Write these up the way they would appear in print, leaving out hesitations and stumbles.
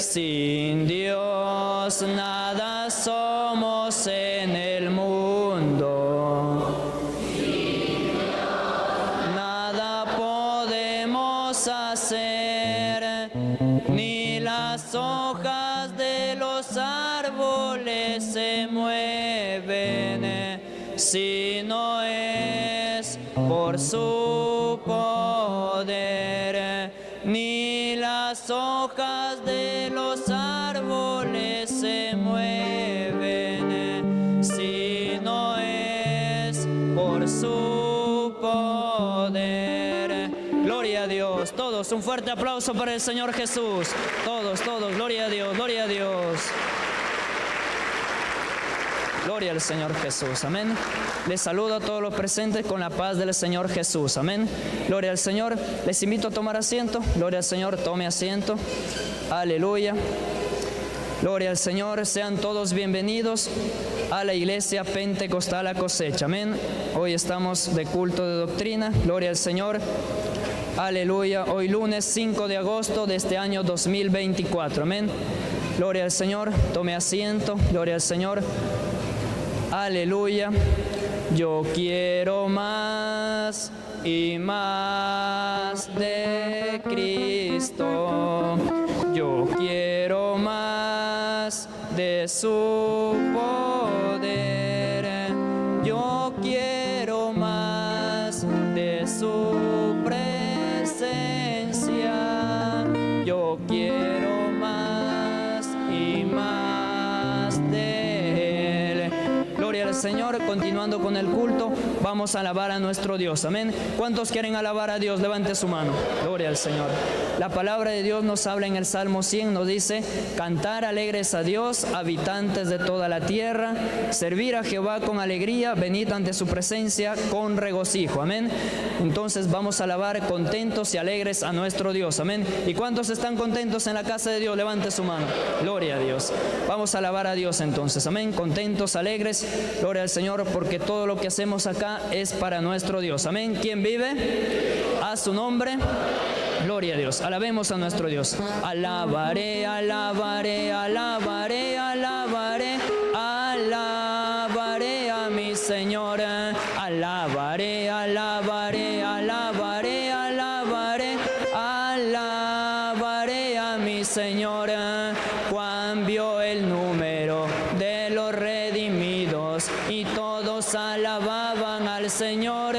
Sin Dios nada somos en el mundo. Sin Dios nada podemos hacer, ni las hojas de los árboles se mueven, si no es por su poder, ni las hojas de los árboles se mueven, si no es por su poder. Gloria a Dios. Todos, un fuerte aplauso para el Señor Jesús. Todos, todos. Gloria a Dios, gloria a Dios. Gloria al Señor Jesús. Amén. Les saludo a todos los presentes con la paz del Señor Jesús. Amén. Gloria al Señor. Les invito a tomar asiento. Gloria al Señor. Tome asiento. Aleluya. Gloria al Señor. Sean todos bienvenidos a la Iglesia Pentecostal La Cosecha. Amén. Hoy estamos de culto de doctrina. Gloria al Señor. Aleluya. Hoy lunes 5 de agosto de este año 2024. Amén. Gloria al Señor. Tome asiento. Gloria al Señor. Aleluya. Yo quiero más y más de Cristo. Yo quiero más de su poder. Yo quiero más de su presencia. Yo quiero más y más de Señor. Continuando con el culto, vamos a alabar a nuestro Dios. Amén. ¿Cuántos quieren alabar a Dios? Levante su mano. Gloria al Señor. La palabra de Dios nos habla en el Salmo 100, nos dice: cantar alegres a Dios, habitantes de toda la tierra, servir a Jehová con alegría, venid ante su presencia con regocijo. Amén. Entonces vamos a alabar contentos y alegres a nuestro Dios. Amén. ¿Y cuántos están contentos en la casa de Dios? Levante su mano. Gloria a Dios. Vamos a alabar a Dios entonces. Amén. Contentos, alegres. Gloria al Señor, porque todo lo que hacemos acá es para nuestro Dios. Amén. ¿Quién vive? A su nombre. Gloria a Dios. Alabemos a nuestro Dios. Alabaré, alabaré, alabaré, alabaré, alabaré a mi Señor. Alabaré, alabaré, alabaré, alabaré, alabaré a mi Señor. Cuán vio el número de los redimidos, y todos alababan al Señor.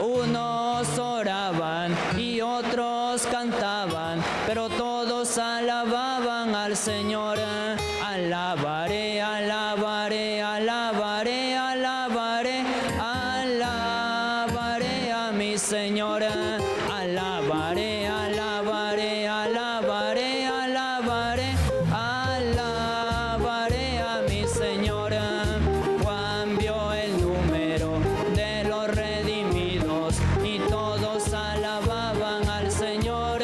Unos oraban y otros cantaban, pero todos alababan al Señor. Alabaré, alabaré, alabaré, alabaré, alabaré a mi Señor. Alabaré, alabaré, alabaré, alabaré, alabaré a mi Señor. Cuán vio el número de los redimidos, y todos alababan al Señor.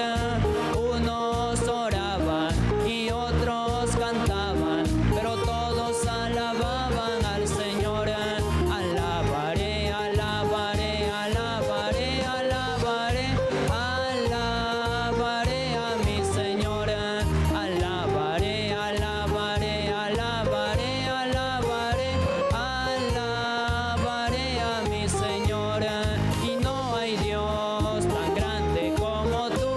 Unos oraban y otros cantaban, pero todos alababan al Señor. Alabaré, alabaré, alabaré, alabaré, alabaré a mi Señor. Alabaré, alabaré, alabaré, alabaré, alabaré a mi Señor. Y no hay Dios tan grande como tú.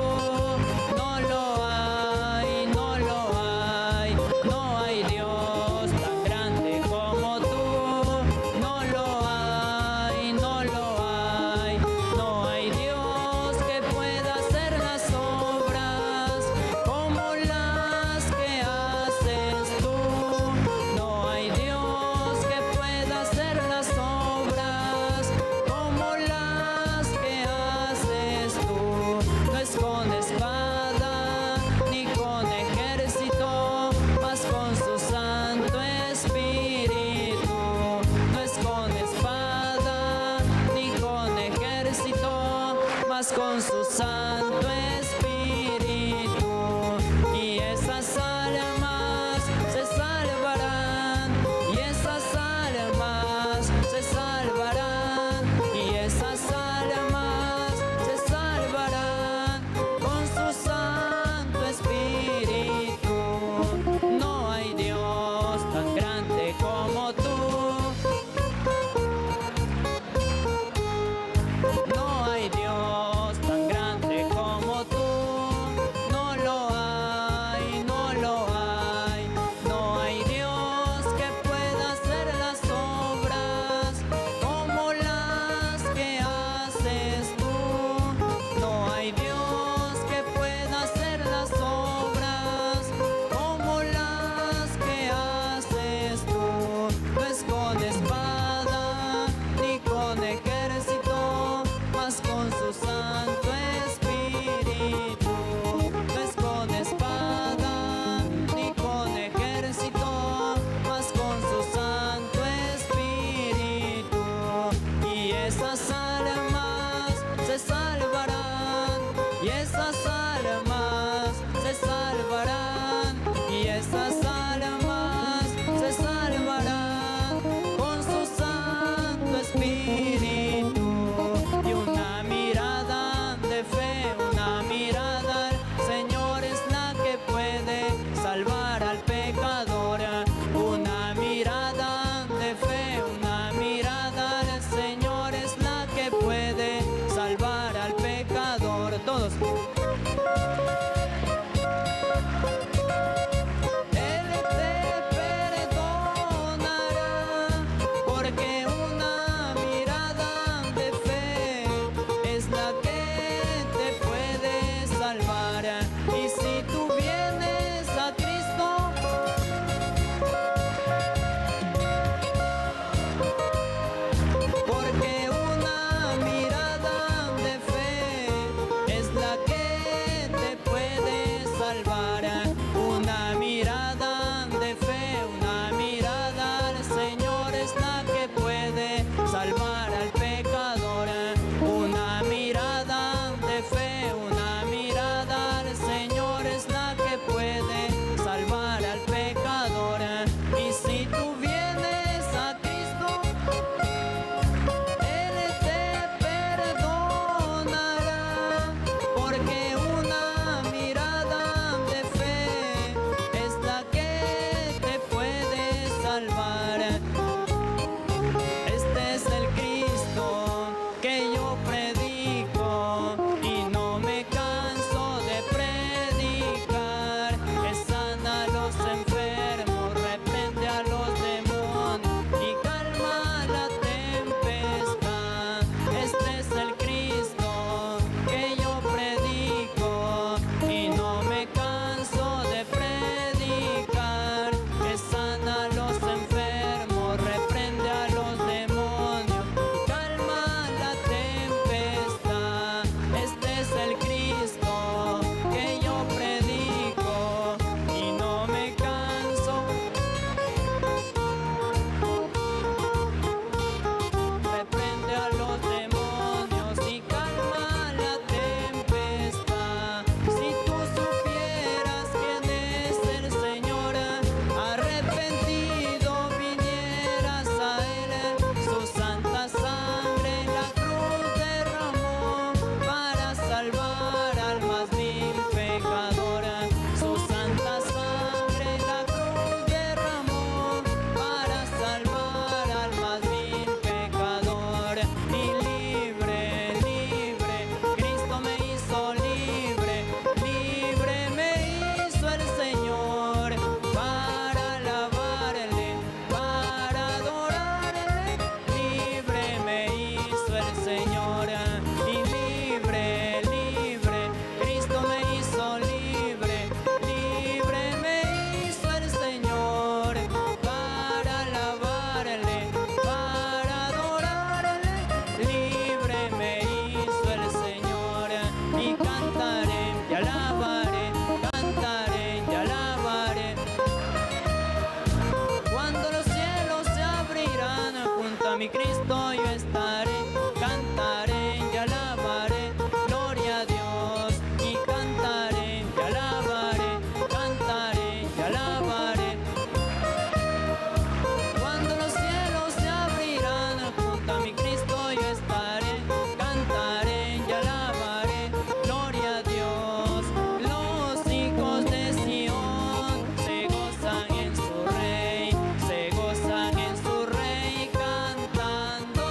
No lo hay, no lo hay. No hay Dios tan grande como tú. No lo hay, no lo hay. No hay Dios que pueda hacer las obras como las que haces tú. No hay Dios que pueda hacer las obras como las que haces tú. No es con espada ni con ejército, mas con su Santo Espíritu. No es con espada ni con ejército, mas con su Santo Espíritu. Y esas almas se salvarán, y esas almas se salvarán, y esas almas se salvarán con su Santo Espíritu. salvará. Una mirada de fe, una mirada al Señor es la que puede salvar al pecador. Una mirada de fe, una mirada al Señor es la que puede salvar al pecador. Y si tú vienes a Cristo, Él te perdonará, porque una mirada de fe es la que te puede salvar. Este es el Cristo que yo predico y no me canso de predicar. Que sana a los enfermos, reprende a los demonios y calma la tempestad. Este es el Cristo que yo predico y no me canso de predicar. Que sana a los enfermos, reprende a los demonios y calma la tempestad. Este es el Cristo que yo predico y no me canso. Reprende a los demonios y calma la tempestad. Si tú supieras quién es el Señor, arrepentido vinieras a Él. Su santa sangre en la cruz derramó para salvar al más vil pecador. Su santa sangre en la cruz derramó para salvar al más vil pecador. Y libre, libre, Cristo me hizo libre, libre me hizo el Señor, para alabarle, para adorarle. Libre me hizo el Señor, y libre, libre, Cristo me hizo libre, libre me hizo el Señor, para alabarle, para adorarle. Libre me hizo el Señor, y cantaré y alabaré, cantaré y alabaré. Cuando los cielos se abrirán, junto a mi Cristo yo estaré. Cantaré y alabaré, gloria a Dios. Y cantaré y alabaré, cantaré y alabaré. Cuando los cielos se abrirán, junto a mi Cristo yo estaré. Cantaré y alabaré, gloria a Dios. Los hijos de Sion se gozan en su Rey, se gozan en su Rey cantando.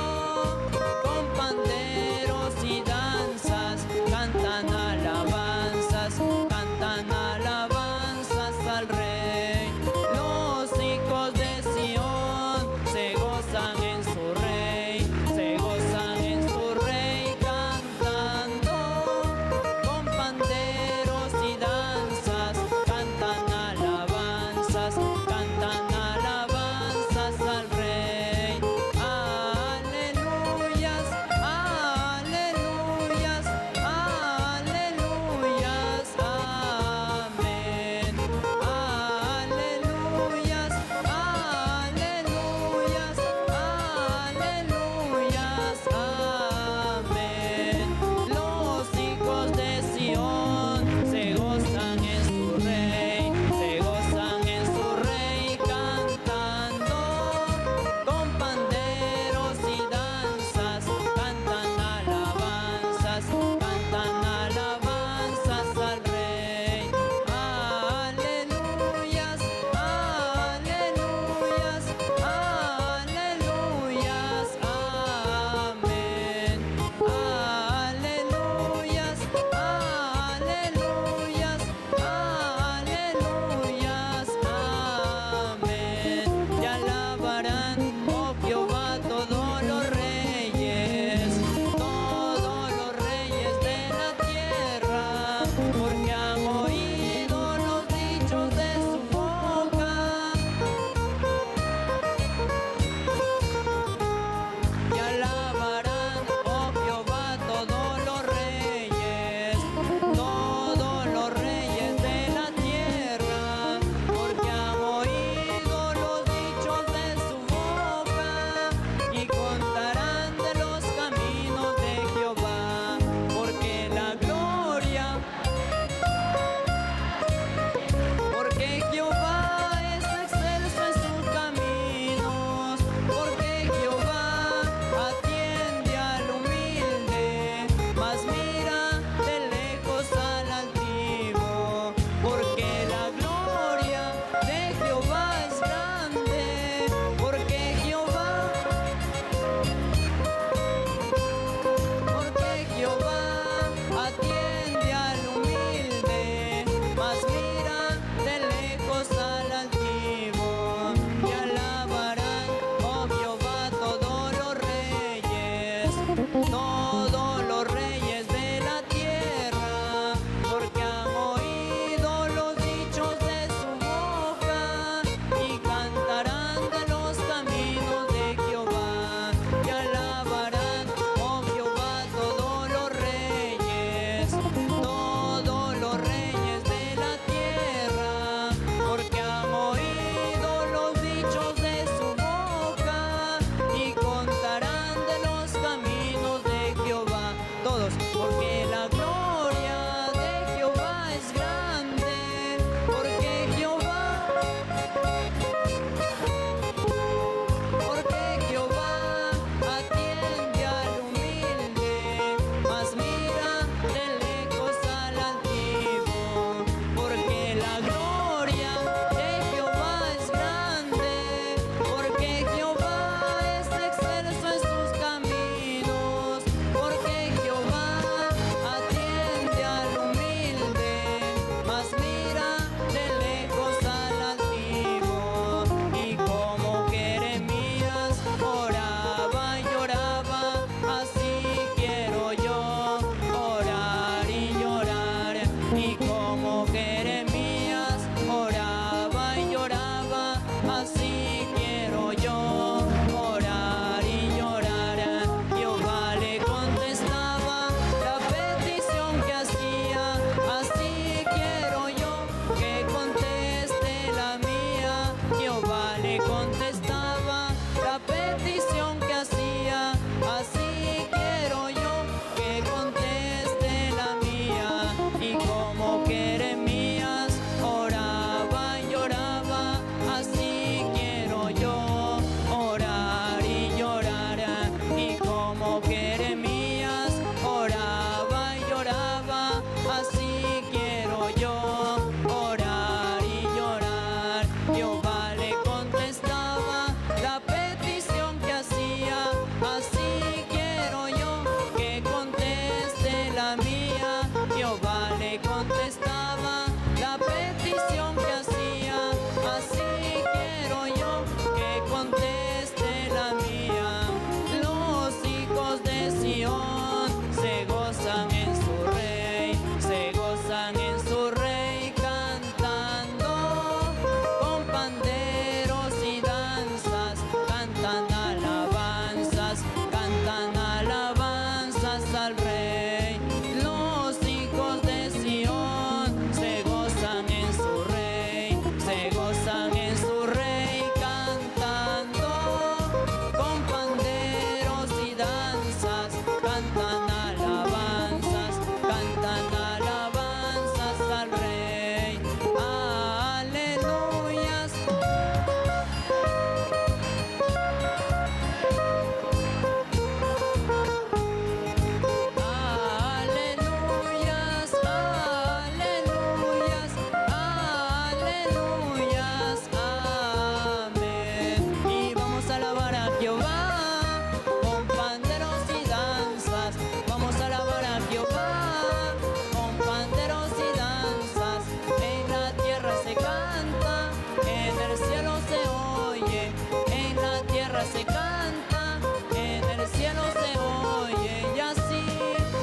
se canta, en el cielo se oye, y así,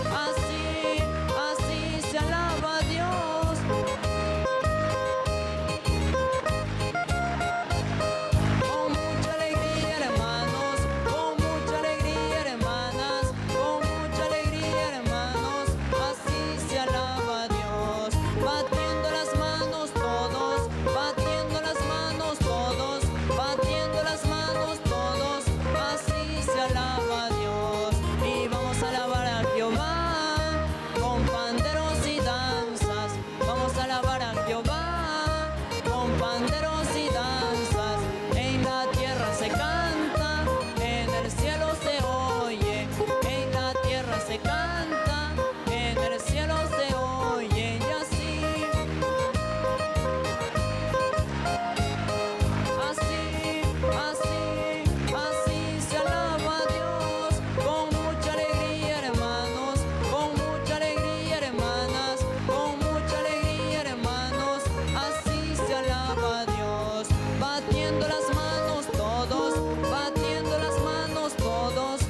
así, así se alaba a Dios. Con mucha alegría, hermanos, con mucha alegría, hermanas, con mucha alegría, hermanos, así se alaba a Dios. Batiendo las manos todos, batiendo las manos todos, batiendo las manos todos, así se alaba a Dios. Y vamos a alabar a Jehová con panderos y danzas. Vamos a alabar a Jehová con panderos y danzas. En la tierra se canta, en el cielo se oye. En la tierra se canta, en el cielo se oye. Y así, así, así, así se alaba a Dios. Con mucha alegría, hermanos, con mucha alegría, hermanas, con mucha alegría, hermanos, así se alaba a Dios. Batiendo las manos todos, batiendo las manos todos,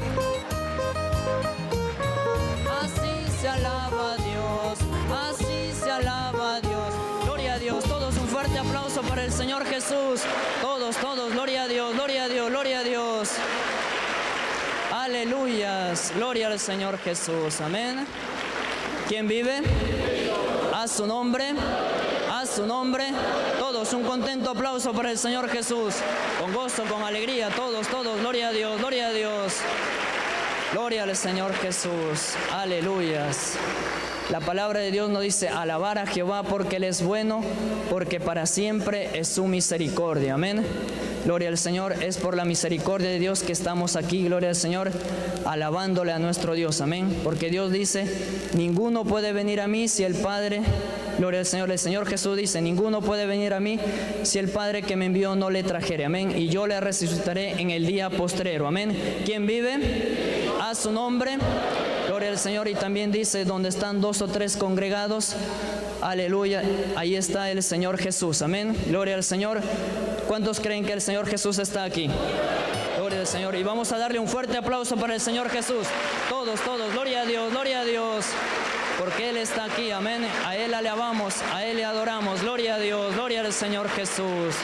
así se alaba a Dios, así se alaba a Dios. Gloria a Dios. Todos un fuerte aplauso para el Señor Jesús. Todos, todos, gloria a Dios, gloria a Dios, gloria a Dios. Aleluyas, gloria al Señor Jesús, amén. ¿Quién vive? A su nombre, a su nombre. Todos un contento aplauso para el Señor Jesús. Con gozo, con alegría, todos, todos, gloria a Dios, gloria a Dios. Gloria al Señor Jesús, aleluyas. La palabra de Dios nos dice, alabar a Jehová porque Él es bueno, porque para siempre es su misericordia. Amén. Gloria al Señor, es por la misericordia de Dios que estamos aquí, gloria al Señor, alabándole a nuestro Dios. Amén. Porque Dios dice, ninguno puede venir a mí si el Padre... Gloria al Señor. El Señor Jesús dice, ninguno puede venir a mí si el Padre que me envió no le trajere. Amén. Y yo le resucitaré en el día postrero. Amén. ¿Quién vive? A su nombre. Gloria al Señor. Y también dice, donde están dos o tres congregados, aleluya, ahí está el Señor Jesús. Amén. Gloria al Señor. ¿Cuántos creen que el Señor Jesús está aquí? Gloria al Señor. Y vamos a darle un fuerte aplauso para el Señor Jesús. Todos, todos. Gloria a Dios, gloria a Dios. Porque Él está aquí, amén. A Él alabamos, a Él le adoramos. Gloria a Dios, gloria al Señor Jesús.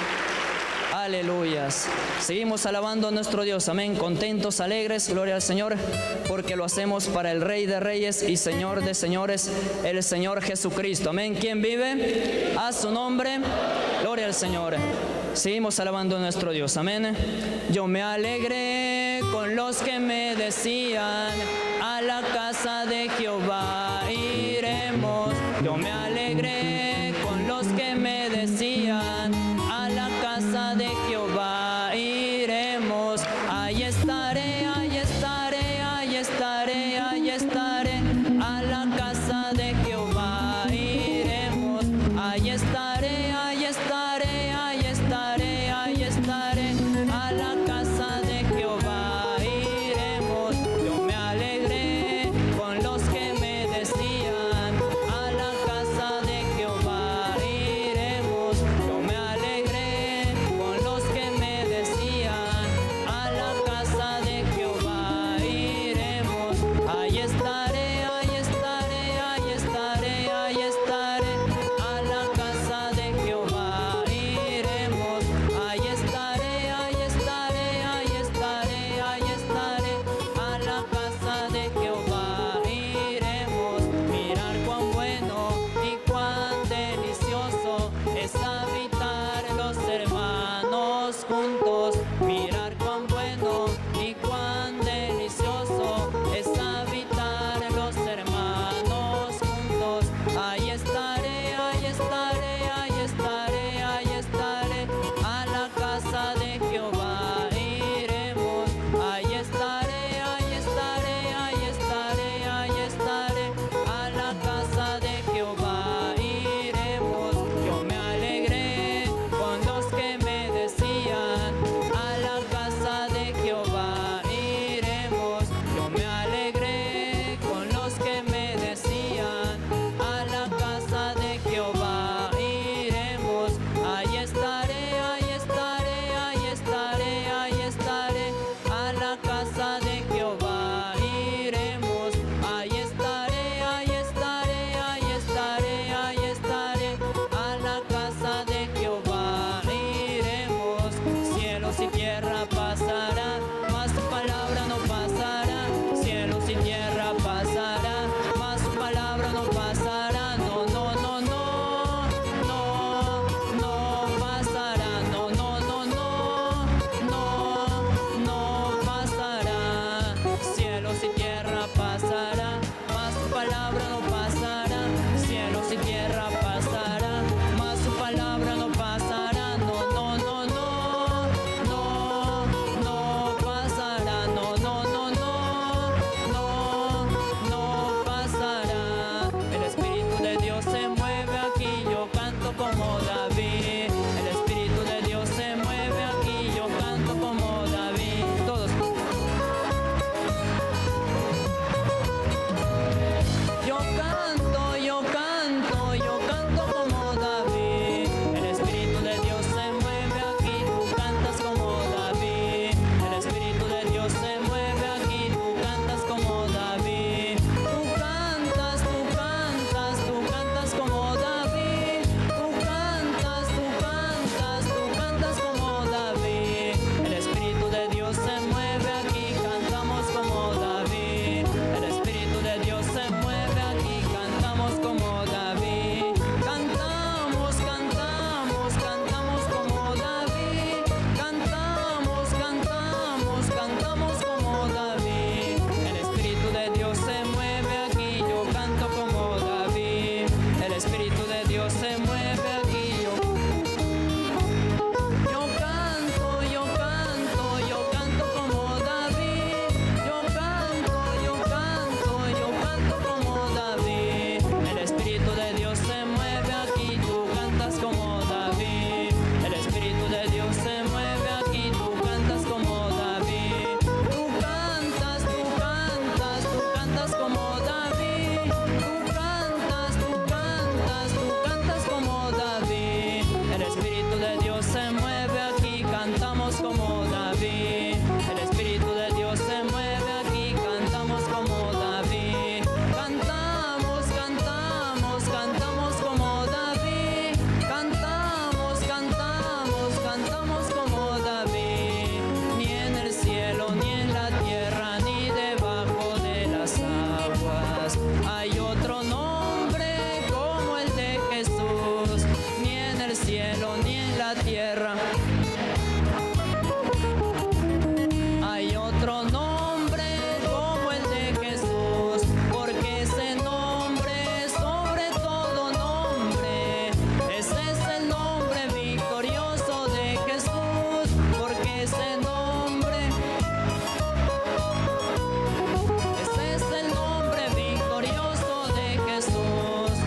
Aleluyas. Seguimos alabando a nuestro Dios, amén. Contentos, alegres, gloria al Señor, porque lo hacemos para el Rey de Reyes y Señor de Señores, el Señor Jesucristo. Amén. ¿Quién vive? A su nombre, gloria al Señor. Seguimos alabando a nuestro Dios, amén. Yo me alegré con los que me decían, a la casa de Jehová iremos. Yo me alegré con los que me decían, a la casa de Jehová iremos. Ahí estaré, ahí estaré, ahí estaré, ahí estaré, a la casa de Jehová iremos. Ahí estaré, ahí estaré, ahí estaré, ahí estaré, a la casa de Jehová iremos. Yo me alegré con los que me decían, a la casa de Jehová iremos. Yo me alegré con los que me decían, a la casa de Jehová iremos. Ahí estaré, ahí estaré, ahí estaré, ahí estaré, a la casa de Jehová iremos. Ahí estaré, cielo ni en la tierra. Hay otro nombre como el de Jesús, porque ese nombre, sobre todo nombre, ese es el nombre victorioso de Jesús, porque ese nombre, ese es el nombre victorioso de Jesús,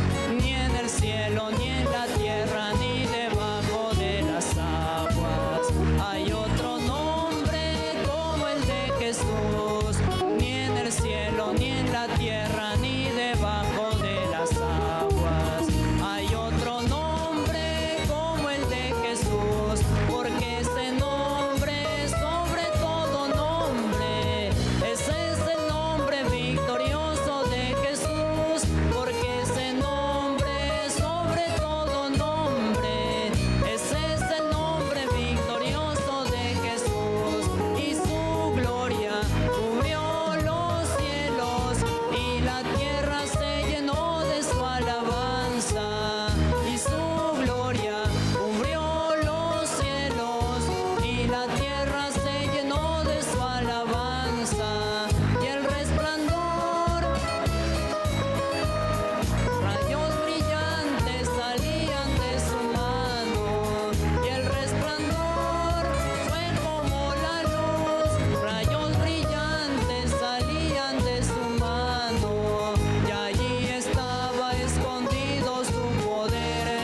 ni en el cielo, ni en la tierra, ni debajo de las aguas, hay otro nombre como el de Jesús, ni en el cielo, ni en la tierra, ni debajo de las aguas, hay otro nombre como el de Jesús, porque ese nombre, sobre todo nombre, ese es el nombre victorioso de Jesús, porque ese nombre, sobre todo nombre, ese es el nombre victorioso de Jesús, y su gloria cubrió los cielos, y la tierra se llenó de su alabanza, y su gloria cubrió los cielos, y la tierra se llenó de su alabanza, y el resplandor, rayos brillantes salían de su mano, y el resplandor fue como la luz, rayos brillantes salían de su mano, y allí estaba escondido su poder,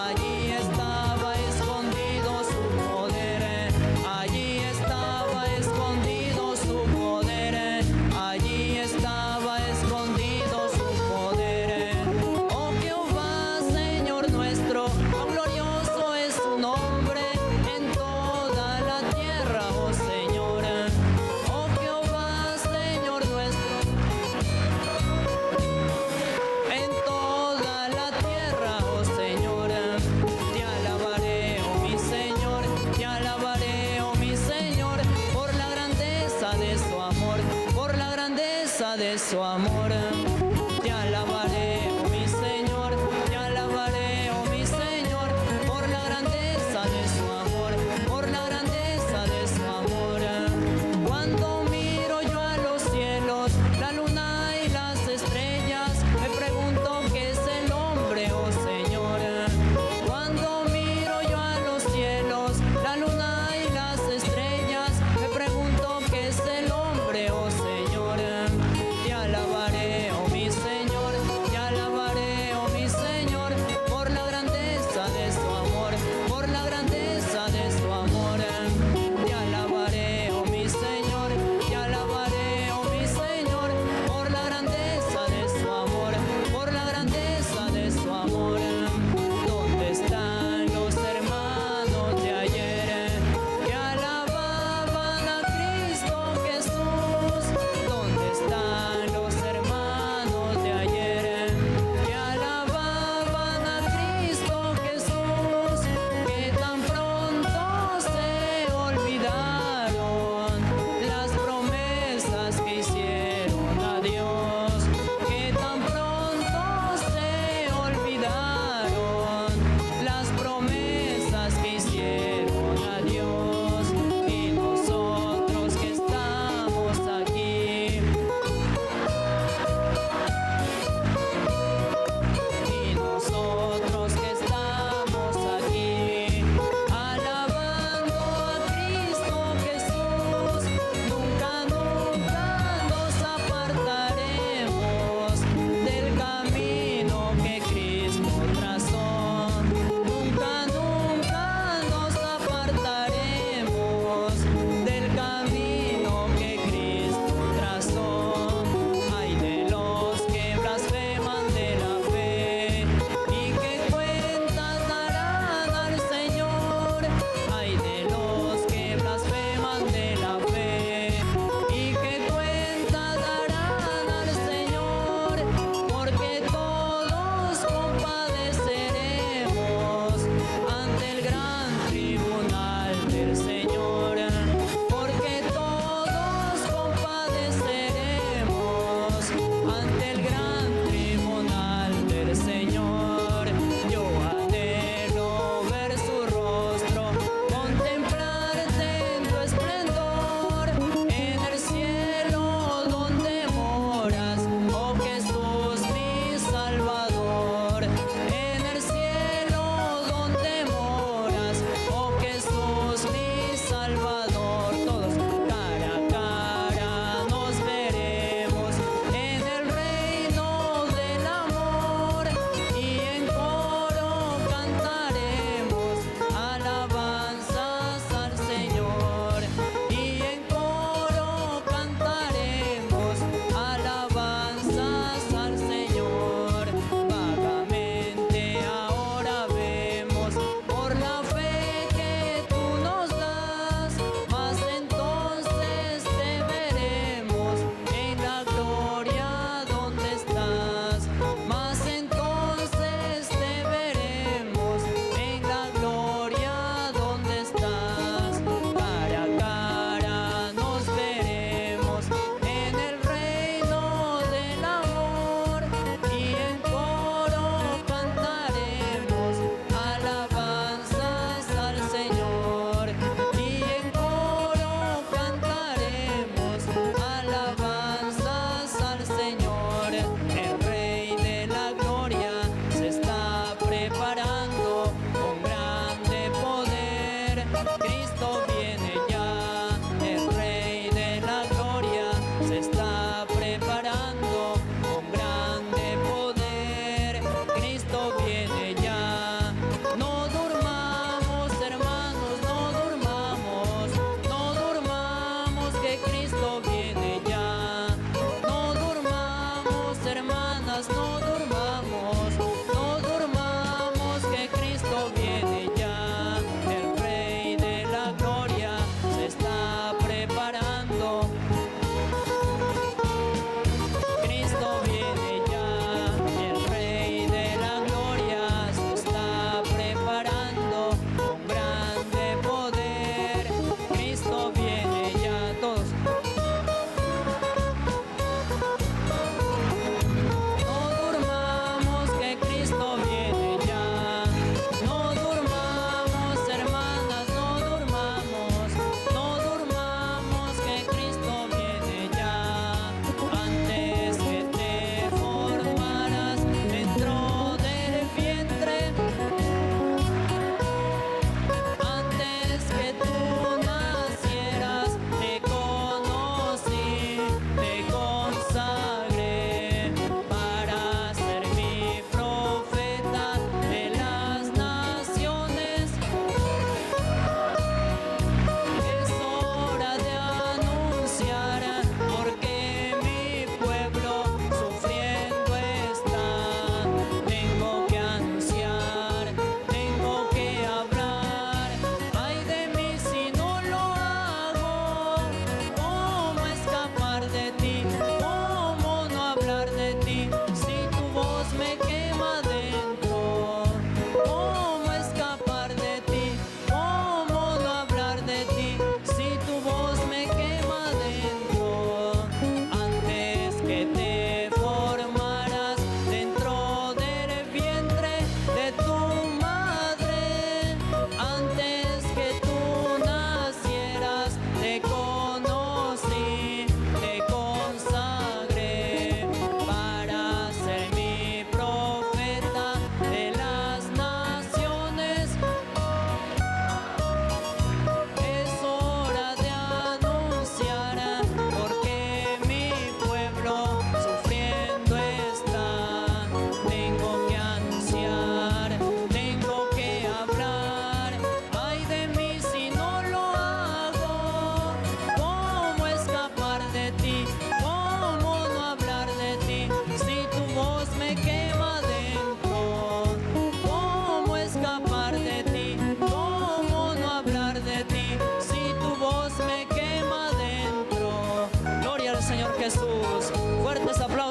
allí estaba escondido su poder, allí estaba escondido su poder, allí estaba escondido su poder. Oh Jehová, Señor nuestro, cuán glorioso es tu nombre en toda la tierra, oh Señor. Oh Jehová, Señor nuestro, en toda la tierra, oh Señor. Te alabaré, oh mi Señor, te alabaré, oh mi Señor, por la grandeza de su amor, por la grandeza de su amor. Te alabaré, oh mi Señor, te alabaré, oh mi Señor, por la grandeza de su amor, por la grandeza de su amor. Cuando miro yo a los cielos, la luna y las estrellas, me pregunto qué es el hombre, oh Señor. Cuando miro yo a los cielos, la luna y las estrellas, me pregunto qué es el hombre, oh Señor. Te alabaré, oh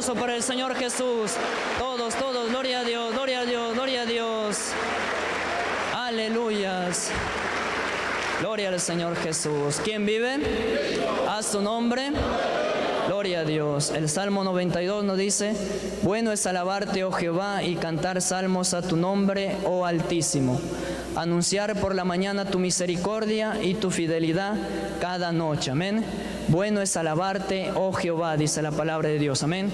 aplauso para el Señor Jesús. Todos, todos, gloria a Dios, gloria a Dios, gloria a Dios. Aleluyas. Gloria al Señor Jesús. ¿Quién vive? A su nombre. Gloria a Dios. El Salmo 92 nos dice: bueno es alabarte, oh Jehová, y cantar salmos a tu nombre, oh Altísimo. Anunciar por la mañana tu misericordia y tu fidelidad cada noche. Amén. Bueno es alabarte, oh Jehová, dice la palabra de Dios. Amén.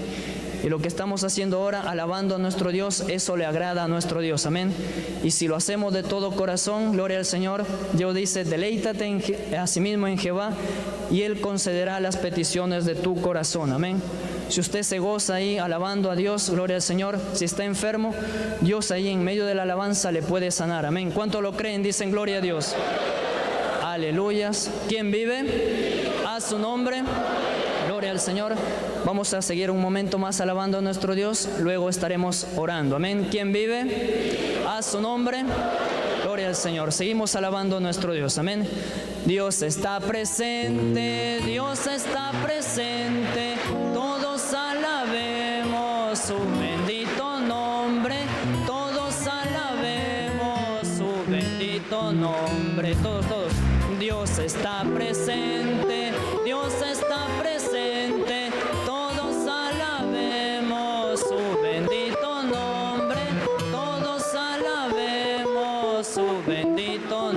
Y lo que estamos haciendo ahora, alabando a nuestro Dios, eso le agrada a nuestro Dios. Amén. Y si lo hacemos de todo corazón, gloria al Señor, Dios dice: deleítate a sí mismo en Jehová y Él concederá las peticiones de tu corazón. Amén. Si usted se goza ahí alabando a Dios, gloria al Señor, si está enfermo, Dios ahí en medio de la alabanza le puede sanar. Amén. ¿Cuántos lo creen? Dicen gloria a Dios. Aleluyas. ¿Quién vive? A su nombre. Gloria al Señor. Vamos a seguir un momento más alabando a nuestro Dios, luego estaremos orando. Amén. ¿Quién vive? A su nombre. Gloria al Señor. Seguimos alabando a nuestro Dios. Amén. Dios está presente, Dios está presente. Todos alabemos su bendito nombre, todos alabemos su bendito nombre. Todos, todos. Dios está presente, Dios está presente. Bendito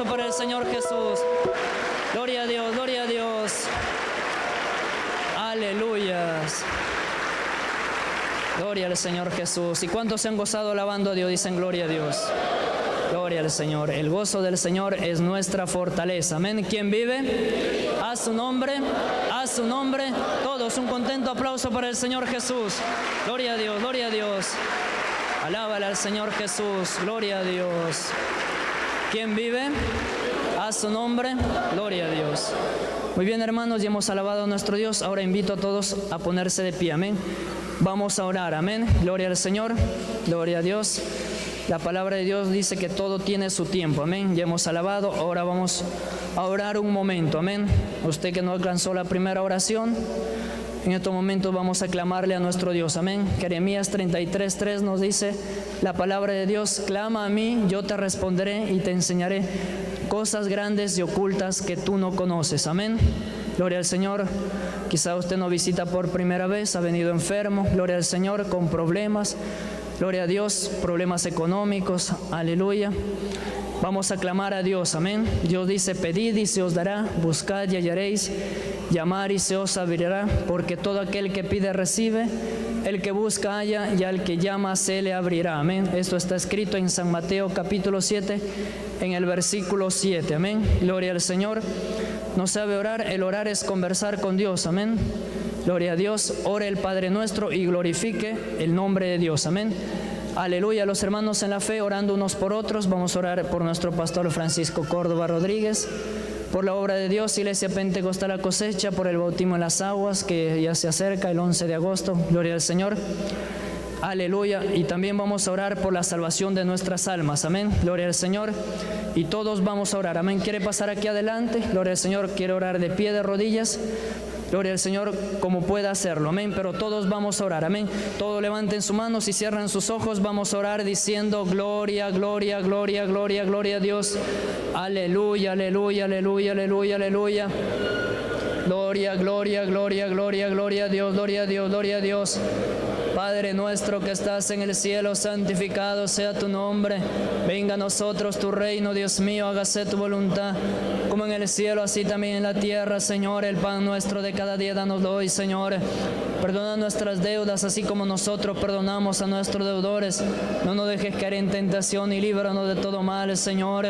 aplauso para el Señor Jesús. Gloria a Dios, gloria a Dios. Aleluyas. Gloria al Señor Jesús. ¿Y cuántos se han gozado alabando a Dios? Dicen gloria a Dios. Gloria al Señor. El gozo del Señor es nuestra fortaleza. Amén. ¿Quién vive? A su nombre. A su nombre. Todos un contento aplauso para el Señor Jesús. Gloria a Dios, gloria a Dios. Alábala al Señor Jesús. Gloria a Dios. ¿Quién vive? A su nombre. Gloria a Dios. Muy bien, hermanos, ya hemos alabado a nuestro Dios. Ahora invito a todos a ponerse de pie. Amén. Vamos a orar. Amén. Gloria al Señor. Gloria a Dios. La palabra de Dios dice que todo tiene su tiempo. Amén. Ya hemos alabado. Ahora vamos a orar un momento. Amén. Usted que no alcanzó la primera oración, en estos momentos vamos a clamarle a nuestro Dios. Amén. Jeremías 33:3 nos dice la palabra de Dios: clama a mí, yo te responderé y te enseñaré cosas grandes y ocultas que tú no conoces. Amén. Gloria al Señor. Quizá usted no visita por primera vez, ha venido enfermo. Gloria al Señor, con problemas. Gloria a Dios, problemas económicos. Aleluya. Vamos a clamar a Dios. Amén. Dios dice: pedid y se os dará, buscad y hallaréis, llamar y se os abrirá, porque todo aquel que pide recibe, el que busca halla, y al que llama se le abrirá. Amén. Esto está escrito en San Mateo capítulo 7, en el versículo 7. Amén. Gloria al Señor. No sabe orar, el orar es conversar con Dios. Amén. Gloria a Dios. Ore el Padre Nuestro y glorifique el nombre de Dios. Amén. Aleluya. Los hermanos en la fe orando unos por otros. Vamos a orar por nuestro pastor Francisco Córdova Rodríguez, por la obra de Dios, Iglesia Pentecostal La Cosecha, por el bautismo en las aguas que ya se acerca el 11 de agosto. Gloria al Señor. Aleluya. Y también vamos a orar por la salvación de nuestras almas. Amén. Gloria al Señor. Y todos vamos a orar. Amén. ¿Quiere pasar aquí adelante? Gloria al Señor. ¿Quiere orar de pie, de rodillas? Gloria al Señor, como pueda hacerlo. Amén. Pero todos vamos a orar. Amén. Todos levanten sus manos y cierran sus ojos. Vamos a orar diciendo: gloria, gloria, gloria, gloria, gloria a Dios. Aleluya, aleluya, aleluya, aleluya, aleluya. Gloria, gloria, gloria, gloria, gloria a Dios, gloria a Dios, gloria a Dios. Padre nuestro que estás en el cielo, santificado sea tu nombre. Venga a nosotros tu reino, Dios mío, hágase tu voluntad, como en el cielo, así también en la tierra. Señor, el pan nuestro de cada día danoslo hoy, Señor. Perdona nuestras deudas, así como nosotros perdonamos a nuestros deudores. No nos dejes caer en tentación y líbranos de todo mal, Señor.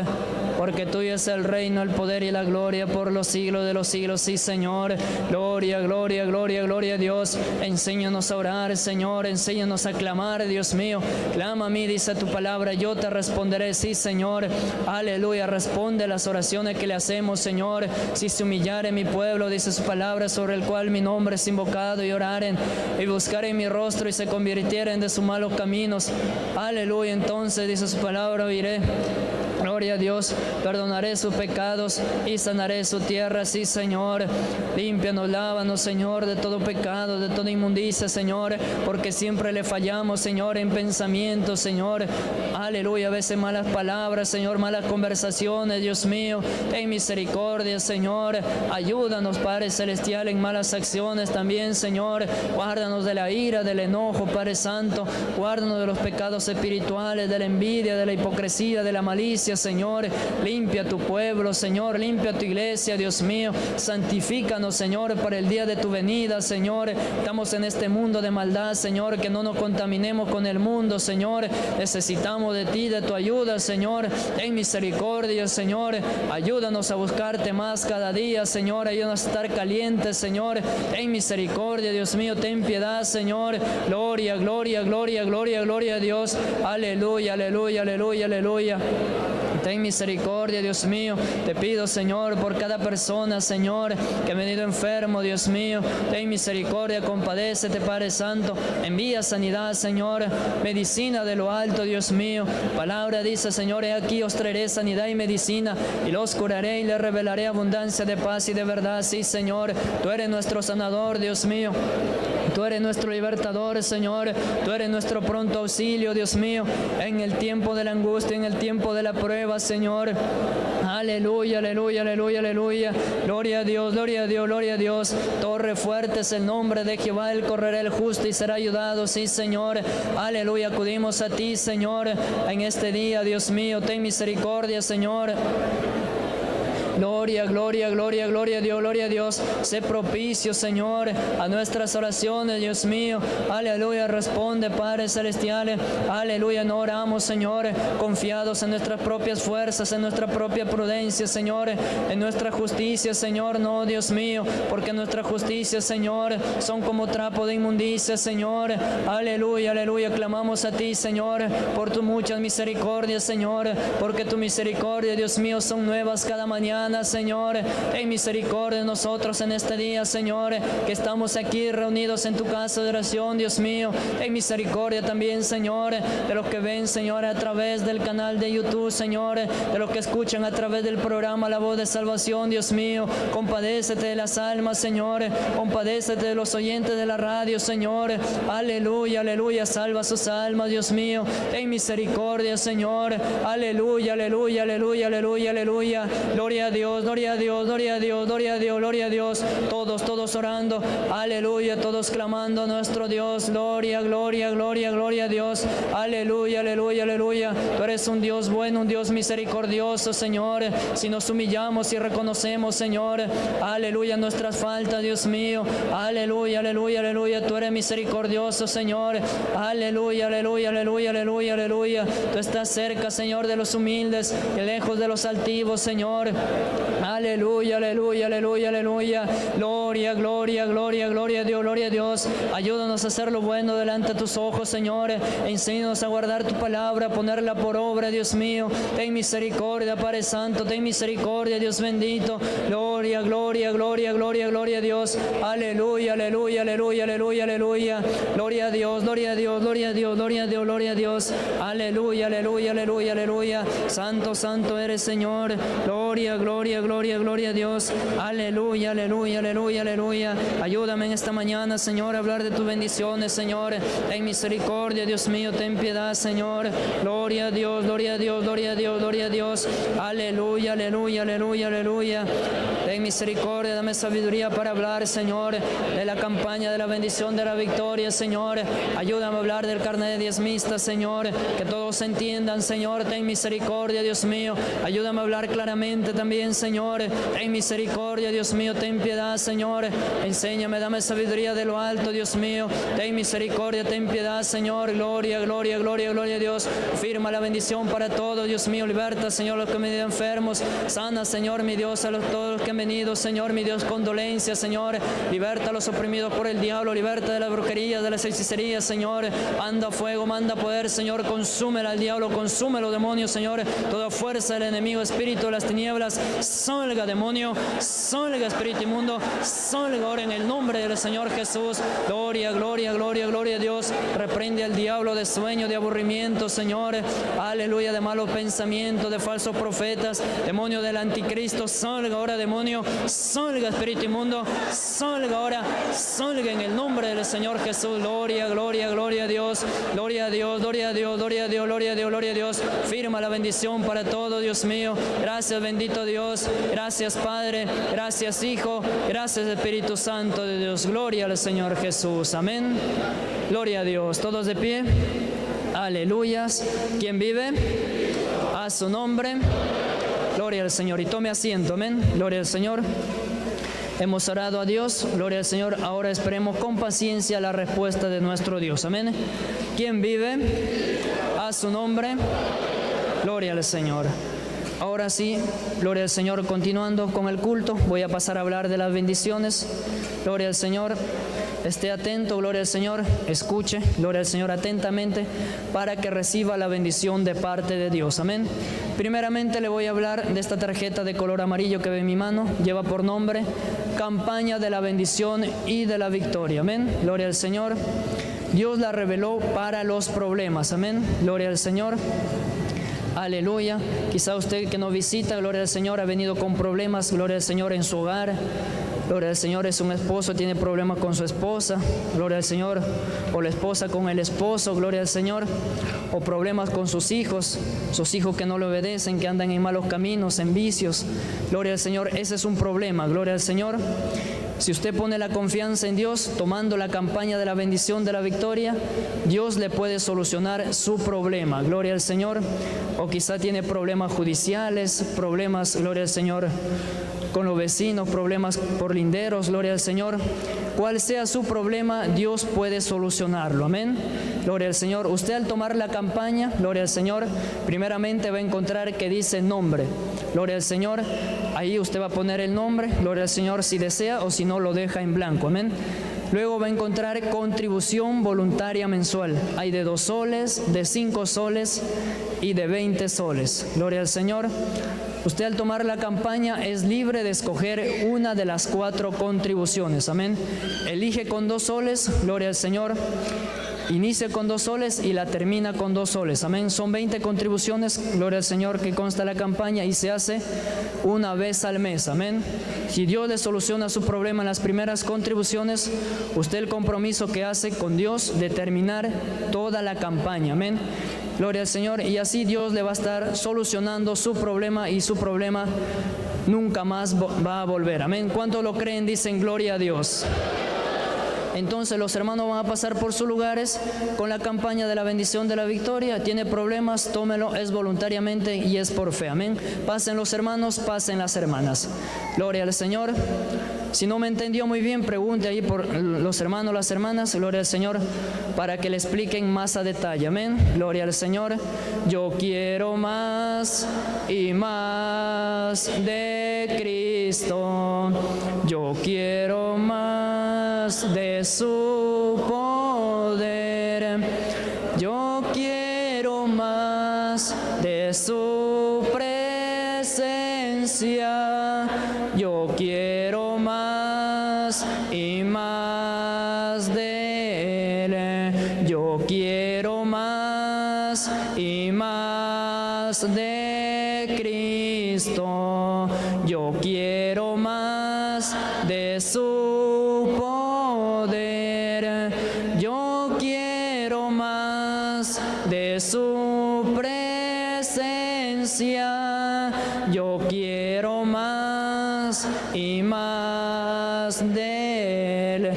Porque tuyo es el reino, el poder y la gloria por los siglos de los siglos. Sí, Señor. Gloria, gloria, gloria, gloria a Dios. Enséñanos a orar, Señor. Enséñanos a clamar, Dios mío. Clama a mí, dice tu palabra, yo te responderé. Sí, Señor. Aleluya. Responde las oraciones que le hacemos, Señor. Si se humillare mi pueblo, dice su palabra, sobre el cual mi nombre es invocado, y oraren y buscaren mi rostro y se convirtieren de sus malos caminos. Aleluya. Entonces, dice su palabra, oiré. Gloria a Dios, perdonaré sus pecados y sanaré su tierra. Sí, Señor. Límpianos, lávanos, Señor, de todo pecado, de toda inmundicia, Señor, porque siempre le fallamos, Señor, en pensamiento, Señor. Aleluya. A veces malas palabras, Señor, malas conversaciones, Dios mío. Ten misericordia, Señor. Ayúdanos, Padre Celestial, en malas acciones también, Señor. Guárdanos de la ira, del enojo, Padre Santo. Guárdanos de los pecados espirituales, de la envidia, de la hipocresía, de la malicia, Señor. Limpia tu pueblo, Señor. Limpia tu iglesia, Dios mío. Santifícanos, Señor, para el día de tu venida, Señor. Estamos en este mundo de maldad, Señor, que no nos contaminemos con el mundo, Señor. Necesitamos de ti, de tu ayuda, Señor. Ten misericordia, Señor. Ayúdanos a buscarte más cada día, Señor. Ayúdanos a estar calientes, Señor. Ten misericordia, Dios mío. Ten piedad, Señor. Gloria, gloria, gloria, gloria, gloria a Dios. Aleluya, aleluya, aleluya, aleluya. Ten misericordia, Dios mío. Te pido, Señor, por cada persona, Señor, que ha venido enfermo, Dios mío. Ten misericordia, compadécete, Padre Santo. Envía sanidad, Señor. Medicina de lo alto, Dios mío. Palabra dice, Señor, he aquí os traeré sanidad y medicina, y los curaré y les revelaré abundancia de paz y de verdad. Sí, Señor. Tú eres nuestro sanador, Dios mío. Tú eres nuestro libertador, Señor. Tú eres nuestro pronto auxilio, Dios mío, en el tiempo de la angustia, en el tiempo de la prueba, Señor. Aleluya, aleluya, aleluya, aleluya. Gloria a Dios, gloria a Dios, gloria a Dios. Torre fuerte es el nombre de Jehová. Él correrá el justo y será ayudado. Sí, Señor. Aleluya. Acudimos a ti, Señor, en este día, Dios mío. Ten misericordia, Señor. Gloria, gloria, gloria, gloria a Dios, gloria a Dios. Sé propicio, Señor, a nuestras oraciones, Dios mío. Aleluya, responde, Padre Celestial. Aleluya, no oramos, Señor, confiados en nuestras propias fuerzas, en nuestra propia prudencia, Señor, en nuestra justicia, Señor. No, Dios mío, porque nuestra justicia, Señor, son como trapo de inmundicia, Señor. Aleluya, aleluya, clamamos a ti, Señor, por tu mucha misericordia, Señor, porque tu misericordia, Dios mío, son nuevas cada mañana. Señor, ten misericordia de nosotros en este día, Señor, que estamos aquí reunidos en tu casa de oración, Dios mío. Ten misericordia también, Señor, de los que ven, Señor, a través del canal de YouTube, Señor, de los que escuchan a través del programa La Voz de Salvación, Dios mío. Compadécete de las almas, Señor. Compadécete de los oyentes de la radio, Señor. Aleluya, aleluya, salva sus almas, Dios mío. Ten misericordia, Señor. Aleluya, aleluya, aleluya, aleluya, aleluya. Gloria a Dios, gloria a Dios, gloria a Dios, gloria a Dios, gloria a Dios. Todos orando, aleluya, todos clamando a nuestro Dios. Gloria, gloria, gloria, gloria a Dios. Aleluya, aleluya, aleluya. Tú eres un Dios bueno, un Dios misericordioso, Señor. Si nos humillamos y reconocemos, Señor, aleluya, nuestras faltas, Dios mío. Aleluya, aleluya, aleluya. Tú eres misericordioso, Señor. Aleluya, aleluya, aleluya, aleluya, aleluya. Tú estás cerca, Señor, de los humildes y lejos de los altivos, Señor. Aleluya, aleluya, aleluya, aleluya. Gloria, gloria, gloria, gloria a Dios, gloria a Dios. Ayúdanos a hacer lo bueno delante de tus ojos, Señor. Enséñanos a guardar tu palabra, a ponerla por obra, Dios mío. Ten misericordia, Padre Santo. Ten misericordia, Dios bendito. Gloria, gloria, gloria, gloria, gloria a Dios. Aleluya, aleluya, aleluya, aleluya, aleluya. Gloria a Dios, gloria a Dios, gloria a Dios, gloria a Dios, gloria a Dios. Aleluya, aleluya, aleluya, aleluya. Santo, santo eres, Señor. Gloria, gloria, gloria, gloria a Dios. Aleluya, aleluya, aleluya, aleluya. Ayúdame en esta mañana, Señor, a hablar de tus bendiciones, Señor. Ten misericordia, Dios mío, ten piedad, Señor. Gloria a Dios, gloria a Dios, gloria a Dios, gloria a Dios. Aleluya, aleluya, aleluya, aleluya. Ten misericordia, dame sabiduría para hablar, Señor, de la campaña de la bendición de la victoria, Señor. Ayúdame a hablar del carnet de diezmistas, Señor, que todos entiendan, Señor. Ten misericordia, Dios mío. Ayúdame a hablar claramente también, Señor. Ten misericordia, Dios mío, ten piedad, Señor. Enséñame, dame sabiduría de lo alto, Dios mío. Ten misericordia, ten piedad, Señor. Gloria, gloria, gloria, gloria a Dios. Firma la bendición para todos, Dios mío. Liberta, Señor, los que me dieron enfermos. Sana, Señor, mi Dios, a todos los que han venido, Señor, mi Dios, condolencia, Señor. Liberta a los oprimidos por el diablo. Liberta de la brujería, de las hechicerías, Señor. Manda fuego, manda poder, Señor. Consúmela al diablo, consume los demonios, Señor. Toda fuerza del enemigo, espíritu de las tinieblas, salga, demonio, salga, espíritu inmundo, salga ahora en el nombre del Señor Jesús. Gloria, gloria, gloria, gloria a Dios. Reprende al diablo de sueño, de aburrimiento, Señor. Aleluya, de malos pensamientos, de falsos profetas, demonio del anticristo, salga ahora, demonio, salga, espíritu inmundo, salga ahora, salga en el nombre del Señor Jesús. Gloria, gloria, gloria a Dios, gloria a Dios, gloria a Dios, gloria a Dios, gloria a Dios, gloria a Dios. Firma la bendición para todo, Dios mío. Gracias, bendito Dios. Gracias, Padre. Gracias, Hijo. Gracias, Espíritu Santo de Dios. Gloria al Señor Jesús. Amén. Gloria a Dios. Todos de pie. Aleluyas. ¿Quién vive? A su nombre. Gloria al Señor. Y tome asiento. Amén. Gloria al Señor. Hemos orado a Dios. Gloria al Señor. Ahora esperemos con paciencia la respuesta de nuestro Dios. Amén. ¿Quién vive? A su nombre. Gloria al Señor. Ahora sí, gloria al Señor, continuando con el culto, voy a pasar a hablar de las bendiciones. Gloria al Señor, esté atento, gloria al Señor, escuche, gloria al Señor, atentamente, para que reciba la bendición de parte de Dios. Amén. Primeramente le voy a hablar de esta tarjeta de color amarillo que ve en mi mano, lleva por nombre, Campaña de la Bendición y de la Victoria. Amén. Gloria al Señor, Dios la reveló para los problemas. Amén. Gloria al Señor. Aleluya. Quizá usted que nos visita, gloria al Señor, ha venido con problemas, gloria al Señor, en su hogar. Gloria al Señor, es un esposo, tiene problemas con su esposa, gloria al Señor, o la esposa con el esposo, gloria al Señor, o problemas con sus hijos que no le obedecen, que andan en malos caminos, en vicios, gloria al Señor, ese es un problema, gloria al Señor. Si usted pone la confianza en Dios, tomando la campaña de la bendición de la victoria, Dios le puede solucionar su problema, gloria al Señor. O quizá tiene problemas judiciales, problemas, gloria al Señor, con los vecinos, problemas por linderos, gloria al Señor. Cual sea su problema, Dios puede solucionarlo, amén. Gloria al Señor. Usted al tomar la campaña, gloria al Señor, primeramente va a encontrar que dice nombre, gloria al Señor. Ahí usted va a poner el nombre, gloria al Señor, si desea o si no lo deja en blanco, amén. Luego va a encontrar contribución voluntaria mensual. Hay de 2 soles, de 5 soles y de 20 soles. Gloria al Señor. Usted al tomar la campaña es libre de escoger una de las 4 contribuciones. Amén. Elige con 2 soles, gloria al Señor. Inicia con 2 soles y la termina con 2 soles. Amén. Son 20 contribuciones, gloria al Señor, que consta la campaña y se hace una vez al mes. Amén. Si Dios le soluciona su problema en las primeras contribuciones, usted el compromiso que hace con Dios de terminar toda la campaña. Amén. Gloria al Señor. Y así Dios le va a estar solucionando su problema y su problema nunca más va a volver. Amén. ¿Cuántos lo creen? Dicen gloria a Dios. Entonces los hermanos van a pasar por sus lugares con la campaña de la bendición de la victoria. Tiene problemas, tómelo, es voluntariamente y es por fe. Amén. Pasen los hermanos, pasen las hermanas. Gloria al Señor. Si no me entendió muy bien, pregunte ahí por los hermanos, las hermanas, gloria al Señor, para que le expliquen más a detalle. Amén. Gloria al Señor. Yo quiero más y más de Cristo. Yo quiero más de su poder. Yo quiero más de su presencia. Yo quiero más y más de él. Yo quiero más y más de Cristo. Yo quiero más de su poder. Yo quiero más de su presencia. Yo quiero más y más de él.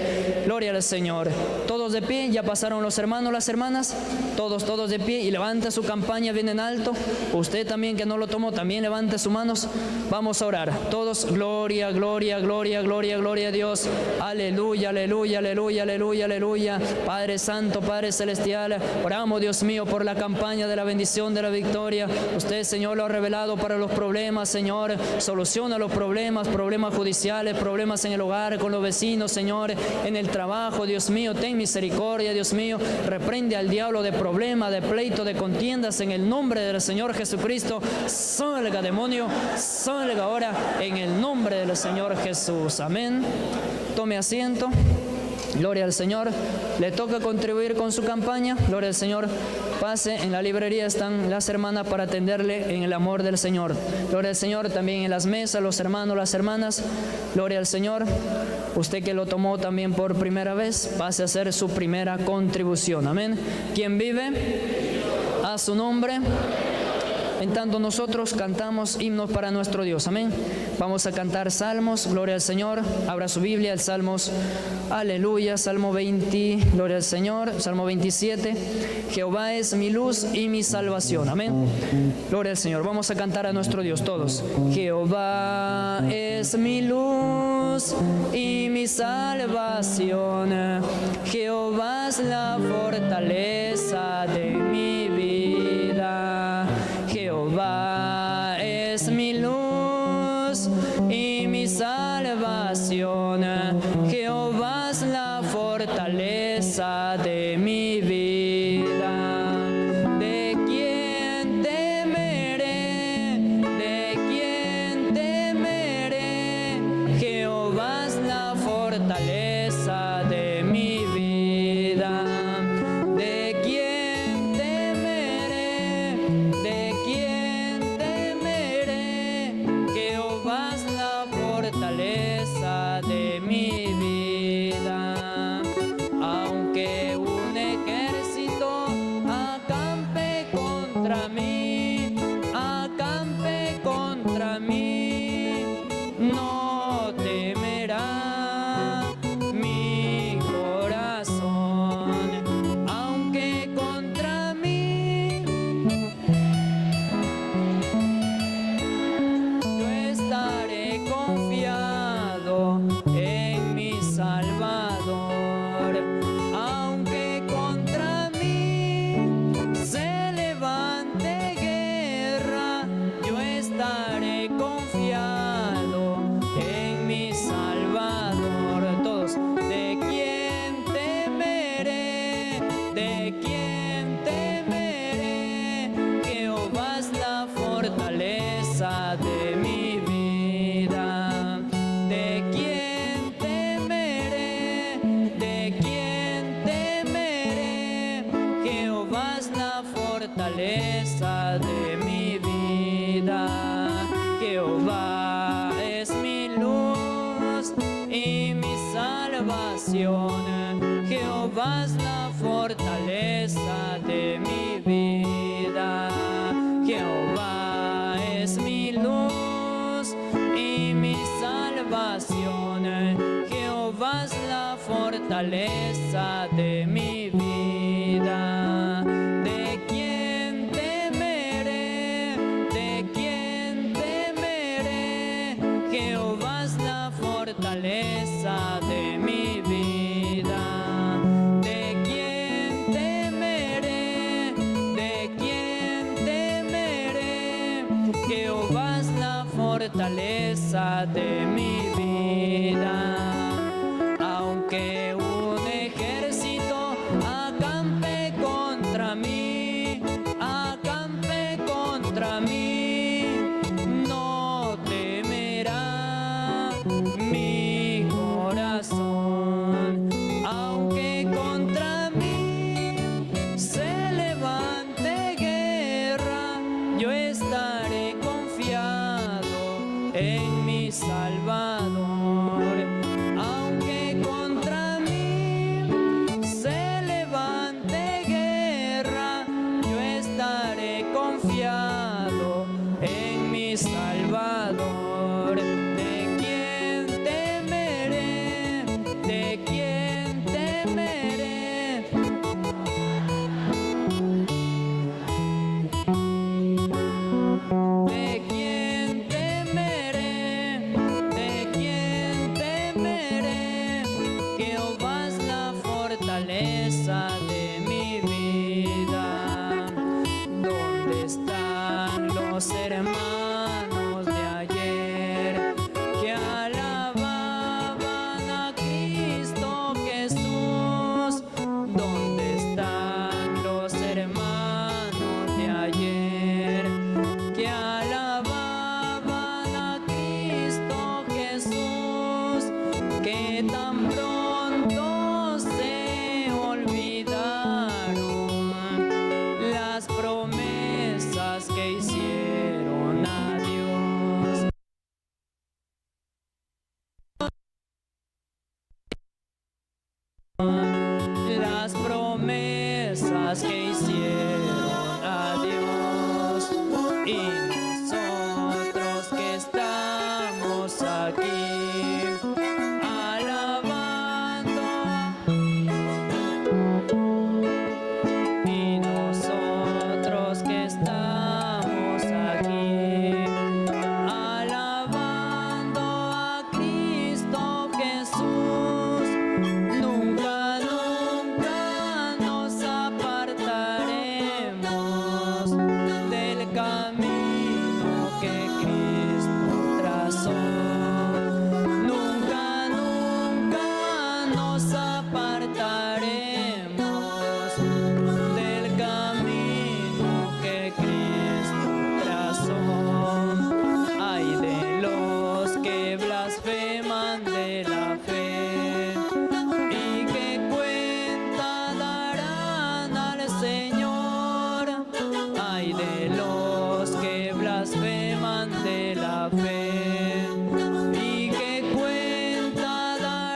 Gloria al Señor. Todos de pie, ya pasaron los hermanos, las hermanas, todos de pie y levanta su campaña bien en alto. Usted también que no lo tomó, también levante sus manos. Vamos a orar. Todos, gloria, gloria, gloria, gloria, gloria a Dios. Aleluya, aleluya, aleluya, aleluya, aleluya. Padre Santo, Padre Celestial, oramos, Dios mío, por la campaña de la bendición de la victoria. Usted, Señor, lo ha revelado para los problemas, Señor. Soluciona los problemas judiciales, problemas en el hogar, con los vecinos, Señor, en el trabajo, Dios mío. Ten misericordia, Dios mío. Reprende al diablo de problema, de pleito, de contiendas en el nombre del Señor Jesucristo. Salga, demonio, salga ahora en el nombre del Señor Jesús. Amén. Tome asiento. Gloria al Señor. Le toca contribuir con su campaña. Gloria al Señor. Pase, en la librería están las hermanas para atenderle en el amor del Señor. Gloria al Señor. También en las mesas, los hermanos, las hermanas. Gloria al Señor. Usted que lo tomó también por primera vez, pase a hacer su primera contribución. Amén. ¿Quién vive? A su nombre. En tanto nosotros cantamos himnos para nuestro Dios. Amén. Vamos a cantar salmos. Gloria al Señor. Abra su Biblia. El salmos. Aleluya. Salmo 20. Gloria al Señor. Salmo 27. Jehová es mi luz y mi salvación. Amén. Gloria al Señor. Vamos a cantar a nuestro Dios todos. Jehová es mi luz y mi salvación. Jehová es la fortaleza de mi vida. Jehová es mi luz y mi salvación. Jehová es la fortaleza de mi vida. ¿De quién temeré? ¿De quién temeré? Jehová es la fortaleza de mi vida. ¿De quién temeré? ¿De quién temeré? Jehová es la fortaleza de mi vida. mi vida, aunque un ejército acampe contra mí, no temerá mi corazón, aunque contra mí yo estaré confiado en mi Salvador, aunque contra mí se levante guerra, yo estaré confiado en mi Salvador. Todos, ¿de quién temeré? ¿De quién temeré? Jehová es la fortaleza de mi vida. ¿De quién temeré? ¿De quién temeré? Jehová es la fortaleza de mi vida. Jehová es mi luz y mi salvación, Jehová es la fortaleza de mi vida. Jehová es mi luz y mi salvación, Jehová es la fortaleza de mi vida. ¿De quién temeré? ¿De quién temeré? Jehová es la fortaleza de mi vida. ¿De quién temeré? ¿De quién temeré? Jehová es la fortaleza de mi vida. Aunque un ejército acampe contra mí, no temerá mi corazón. Aunque contra mí se levante guerra, yo estaré confiado en mi Salvador. Aunque contra mí se levante guerra, yo estaré confiado en mi Salvador. ¿De quién temeré? ¿De quién temeré? ¿De quién temeré? ¿De quién temeré? Jehová es la fortaleza de mi vida. ¿Dónde están los hermanos de ayer que alababan a Cristo Jesús? ¿Dónde están los hermanos de ayer que alababan a Cristo Jesús, que tan pronto se olvidaron las promesas que hicieron a Dios? Las promesas que hicieron a Dios. Y nosotros que estamos aquí alabando, y nosotros que estamos aquí alabando a Cristo Jesús, nunca, nunca nos apartaremos del camino que Cristo trazó. Nunca, nunca nos apartaremos del camino que Cristo trazó. Ay de los que blasfeman de la fe y que cuenta darán al Señor. Ay de los que blasfeman de la fe y que cuenta darán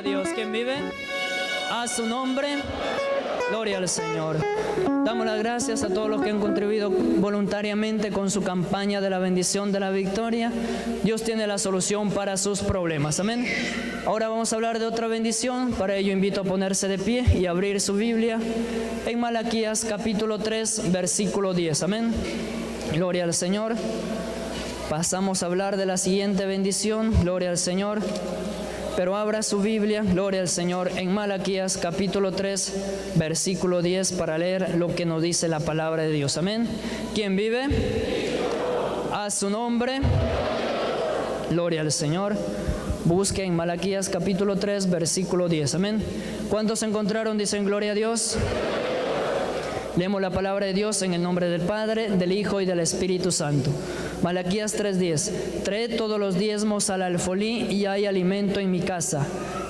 a Dios. ¿Quién vive? A su nombre, gloria al Señor. Damos las gracias a todos los que han contribuido voluntariamente con su campaña de la bendición de la victoria. Dios tiene la solución para sus problemas. Amén. Ahora vamos a hablar de otra bendición. Para ello invito a ponerse de pie y abrir su Biblia en Malaquías capítulo 3, versículo 10. Amén. Gloria al Señor. Pasamos a hablar de la siguiente bendición. Gloria al Señor. Pero abra su Biblia, gloria al Señor, en Malaquías capítulo 3, versículo 10, para leer lo que nos dice la palabra de Dios. Amén. ¿Quién vive? A su nombre, gloria al Señor. Busque en Malaquías capítulo 3, versículo 10. Amén. ¿Cuántos encontraron? Dicen gloria a Dios. Leemos la palabra de Dios en el nombre del Padre, del Hijo y del Espíritu Santo. Malaquías 3:10. Traed todos los diezmos al alfolí y hay alimento en mi casa.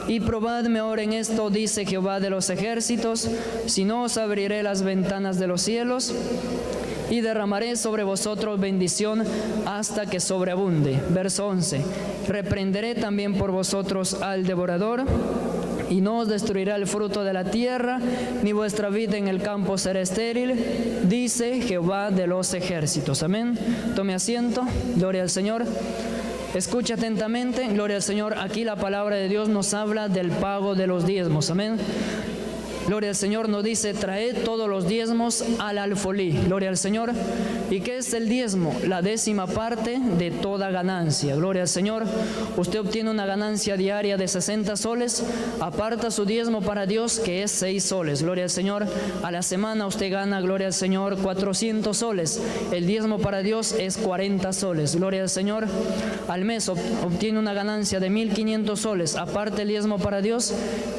Y probadme ahora en esto, dice Jehová de los ejércitos, si no os abriré las ventanas de los cielos y derramaré sobre vosotros bendición hasta que sobreabunde. Verso 11. Reprenderé también por vosotros al devorador, y no os destruirá el fruto de la tierra, ni vuestra vida en el campo será estéril, dice Jehová de los ejércitos. Amén. Tome asiento, gloria al Señor. Escucha atentamente, gloria al Señor. Aquí la palabra de Dios nos habla del pago de los diezmos. Amén. Gloria al Señor, nos dice, traed todos los diezmos al alfolí. Gloria al Señor. ¿Y qué es el diezmo? La 10ª parte de toda ganancia. Gloria al Señor. Usted obtiene una ganancia diaria de 60 soles. Aparta su diezmo para Dios, que es 6 soles. Gloria al Señor. A la semana usted gana, gloria al Señor, 400 soles. El diezmo para Dios es 40 soles. Gloria al Señor. Al mes obtiene una ganancia de 1.500 soles. Aparte el diezmo para Dios,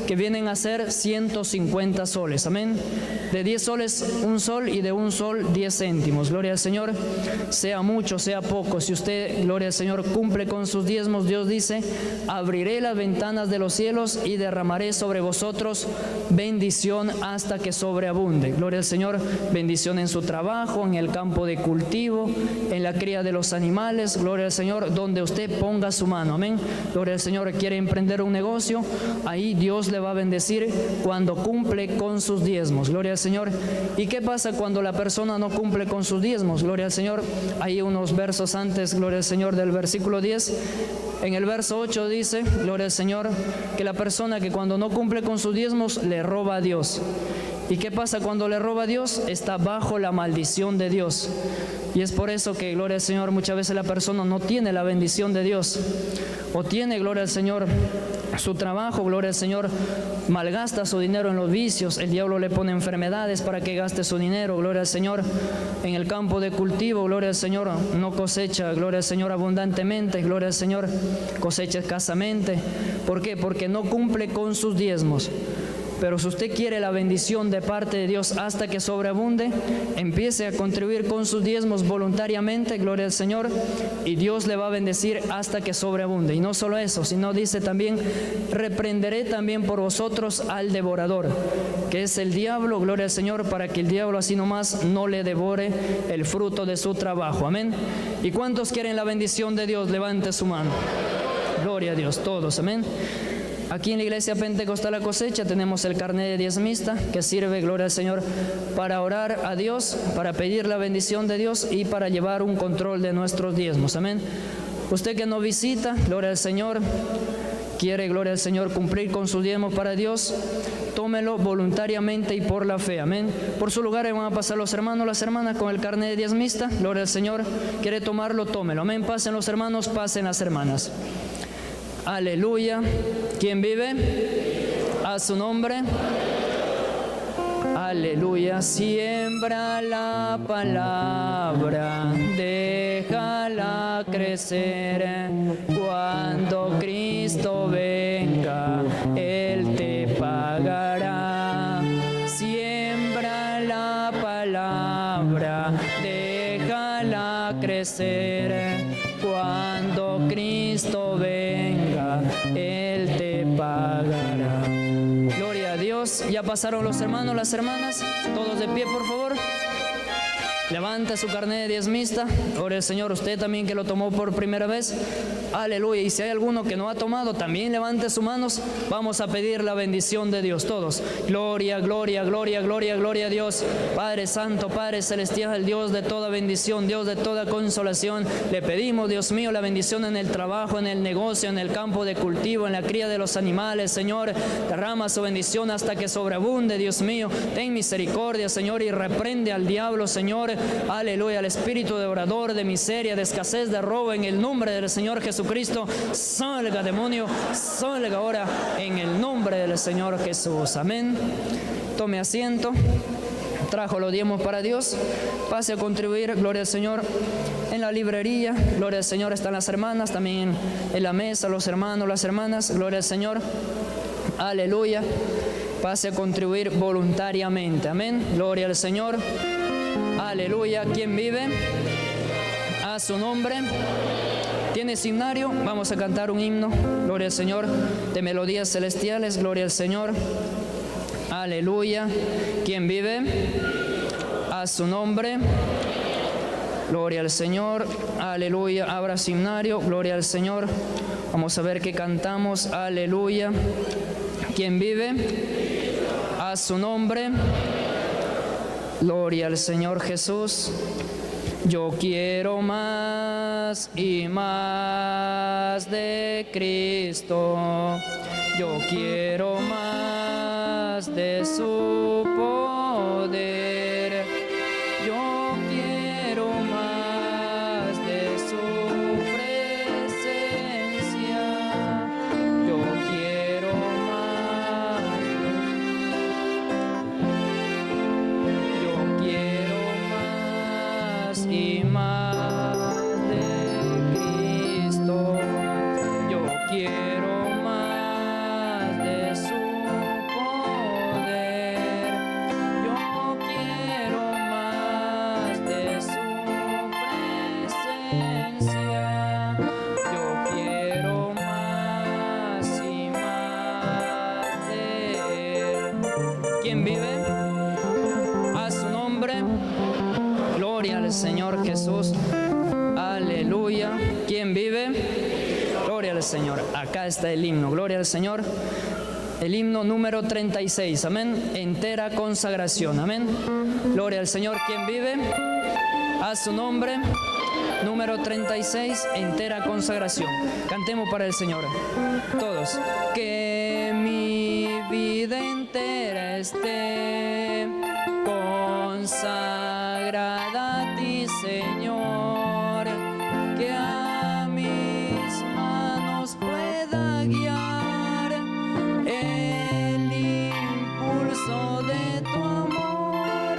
que vienen a ser 150 soles. Amén. De 10 soles, 1 sol, y de 1 sol, 10 céntimos. Gloria al Señor. Sea mucho, sea poco. Si usted, gloria al Señor, cumple con sus diezmos, Dios dice, abriré las ventanas de los cielos y derramaré sobre vosotros bendición hasta que sobreabunde. Gloria al Señor. Bendición en su trabajo, en el campo de cultivo, en la cría de los animales. Gloria al Señor, donde usted ponga su mano. Amén. Gloria al Señor. Quiere emprender un negocio, ahí Dios le va a bendecir cuando cumple con sus diezmos. Gloria al Señor. ¿Y qué pasa cuando la persona no cumple con sus diezmos? Gloria al Señor. Hay unos versos antes, gloria al Señor, del versículo 10. En el verso 8 dice, gloria al Señor, que la persona que cuando no cumple con sus diezmos le roba a Dios. ¿Y qué pasa cuando le roba a Dios? Está bajo la maldición de Dios. Y es por eso que, gloria al Señor, muchas veces la persona no tiene la bendición de Dios. O tiene, gloria al Señor, su trabajo, gloria al Señor, malgasta su dinero en los vicios. El diablo le pone enfermedades para que gaste su dinero, gloria al Señor. En el campo de cultivo, gloria al Señor, no cosecha, gloria al Señor, abundantemente, gloria al Señor, cosecha escasamente. ¿Por qué? Porque no cumple con sus diezmos. Pero si usted quiere la bendición de parte de Dios hasta que sobreabunde, empiece a contribuir con sus diezmos voluntariamente, gloria al Señor, y Dios le va a bendecir hasta que sobreabunde. Y no solo eso, sino dice también, reprenderé también por vosotros al devorador, que es el diablo, gloria al Señor, para que el diablo así nomás no le devore el fruto de su trabajo. Amén. ¿Y cuántos quieren la bendición de Dios? Levante su mano. Gloria a Dios, todos. Amén. Aquí en la Iglesia Pentecostal La Cosecha tenemos el carnet de diezmista que sirve, gloria al Señor, para orar a Dios, para pedir la bendición de Dios y para llevar un control de nuestros diezmos. Amén. Usted que no visita, gloria al Señor, quiere, gloria al Señor, cumplir con su diezmo para Dios, tómelo voluntariamente y por la fe. Amén. Por su lugar van a pasar los hermanos, las hermanas con el carnet de diezmista. Gloria al Señor, quiere tomarlo, tómelo. Amén. Pasen los hermanos, pasen las hermanas. Aleluya. ¿Quién vive? A su nombre. Aleluya. Siembra la palabra, déjala crecer. Cuando Cristo venga, Él te pagará. Siembra la palabra, déjala crecer. Cuando Cristo venga, Él te pagará. Gloria a Dios. Ya pasaron los hermanos, las hermanas. Todos de pie, por favor. Levanta su carnet de diezmista. Gloria al Señor. Usted también que lo tomó por primera vez, Aleluya. Y si hay alguno que no ha tomado, también levante sus manos. Vamos a pedir la bendición de Dios todos. Gloria, gloria, gloria, gloria, gloria a Dios. Padre Santo, Padre Celestial, Dios de toda bendición, Dios de toda consolación. Le pedimos, Dios mío, la bendición en el trabajo, en el negocio, en el campo de cultivo, en la cría de los animales. Señor, derrama su bendición hasta que sobreabunde, Dios mío. Ten misericordia, Señor, y reprende al diablo, Señor. Aleluya, al espíritu devorador de miseria, de escasez, de robo, en el nombre del Señor Jesucristo. Salga, demonio, salga ahora en el nombre del Señor Jesús. Amén. Tome asiento. Trajo los diezmos para Dios. Pase a contribuir, gloria al Señor. En la librería, gloria al Señor, están las hermanas, también en la mesa, los hermanos, las hermanas, gloria al Señor. Aleluya. Pase a contribuir voluntariamente. Amén. Gloria al Señor. Aleluya. ¿Quién vive? A su nombre. ¿Tienes himnario? Vamos a cantar un himno. Gloria al Señor. De melodías celestiales. Gloria al Señor. Aleluya. ¿Quién vive? A su nombre. Gloria al Señor. Aleluya. Abra su himnario. Gloria al Señor. Vamos a ver qué cantamos. Aleluya. ¿Quién vive? A su nombre. Gloria al Señor Jesús. Yo quiero más y más de Cristo. Yo quiero más de su poder. Yo quiero más de su presencia. Yo quiero más. Yo quiero más y más de Cristo. Yo quiero. Señor Jesús, aleluya. ¿Quién vive? Gloria al Señor. Acá está el himno, gloria al Señor. El himno número 36, amén. Entera consagración, amén. Gloria al Señor. ¿Quién vive? A su nombre. Número 36, entera consagración. Cantemos para el Señor todos. Que mi vida entera esté consagrada. Señor, que a mis manos pueda guiar el impulso de tu amor.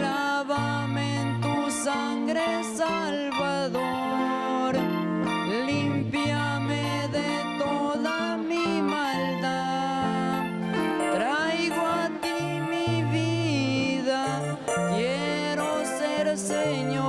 Lávame en tu sangre, Salvador, límpiame de toda mi maldad. Traigo a ti mi vida, quiero ser Señor.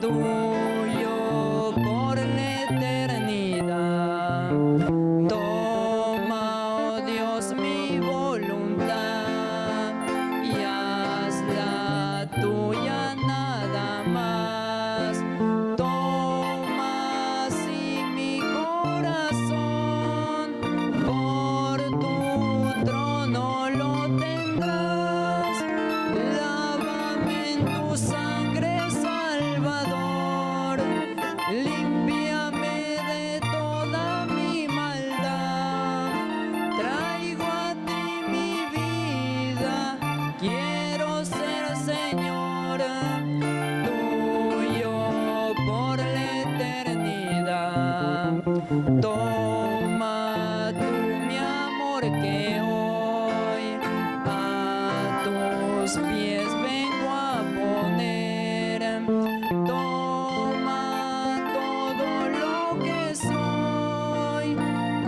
Tuyo por la eternidad. Toma tú mi amor que hoy a tus pies vengo a poner. Toma todo lo que soy,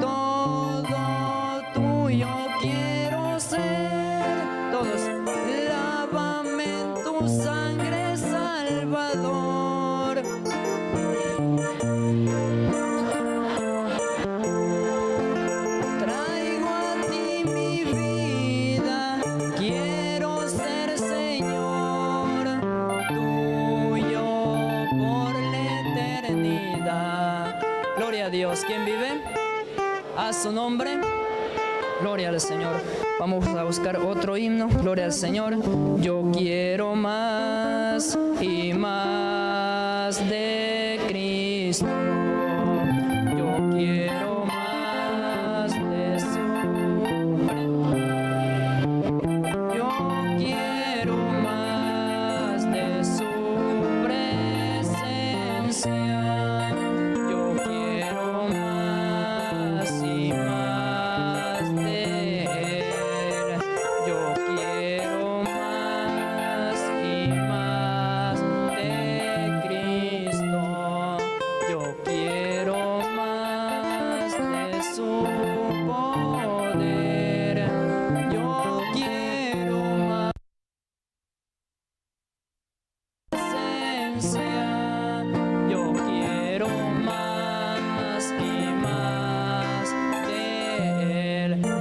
todo tuyo quiero ser. Todos, lávame en tu sangre, Salvador. Gloria a Dios. ¿Quién vive? A su nombre. Gloria al Señor. Vamos a buscar otro himno. Gloria al Señor. Yo quiero más y más de Cristo. Yo quiero más de su presencia. Yo quiero más de su presencia.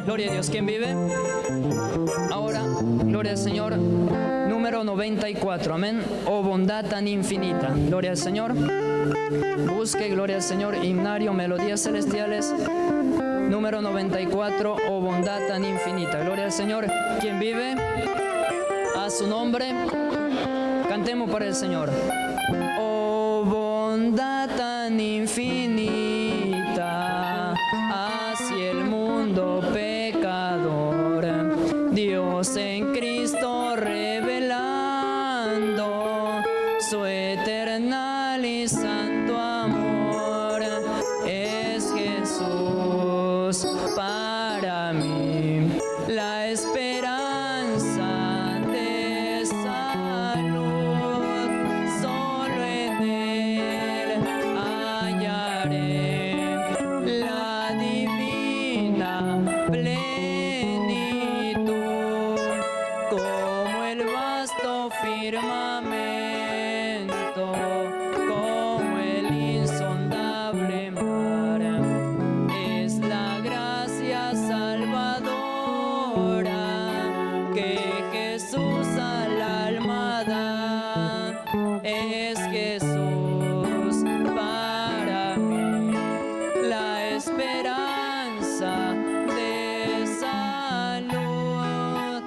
Gloria a Dios. ¿Quién vive? Ahora, gloria al Señor, número 94, amén. Oh bondad tan infinita. Gloria al Señor. Busque, gloria al Señor, himnario, melodías celestiales, número 94, oh bondad tan infinita. Gloria al Señor. ¿Quién vive? A su nombre. Cantemos para el Señor. Oh bondad tan infinita, hacia el mundo pecador, Dios en Cristo revelando su eternal y santo amor, es Jesús para mí la esperanza de salud, solo en Él hallaré la divina plenitud, como el vasto firmamento, como el insondable mar, es la gracia salvadora que Jesús al alma da, es Jesús para mí la esperanza de salud,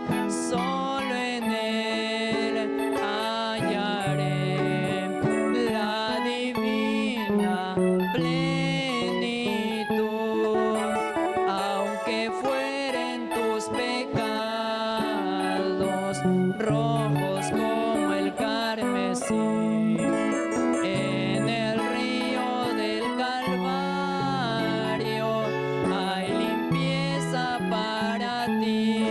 solo en Él hallaré la divina plenitud, aunque fueren tus pecados rojos como el carmesí, en el río del Calvario hay limpieza para ti,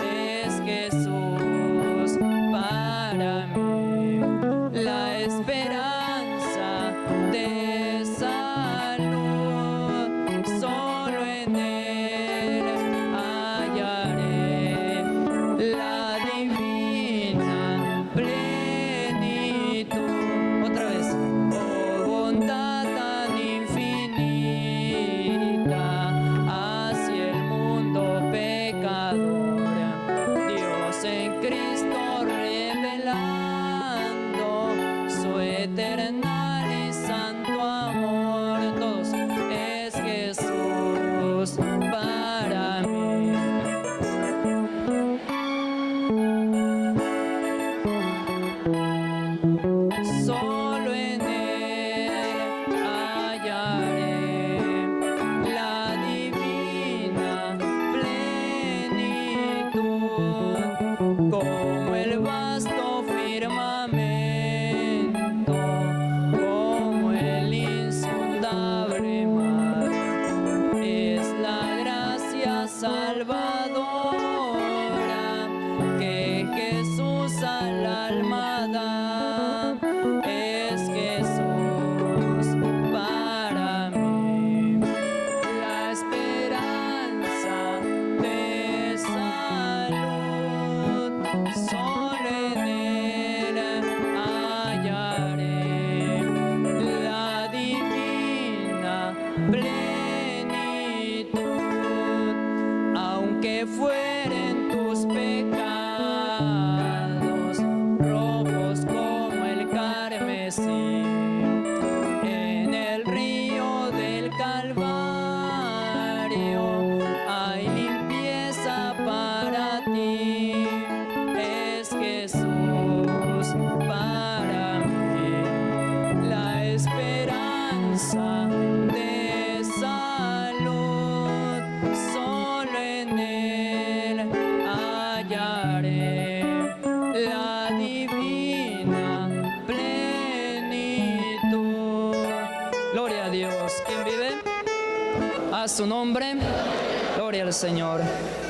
es Jesús para mí la esperanza de salud, solo en Él hallaré la divina Su nombre, gloria al Señor.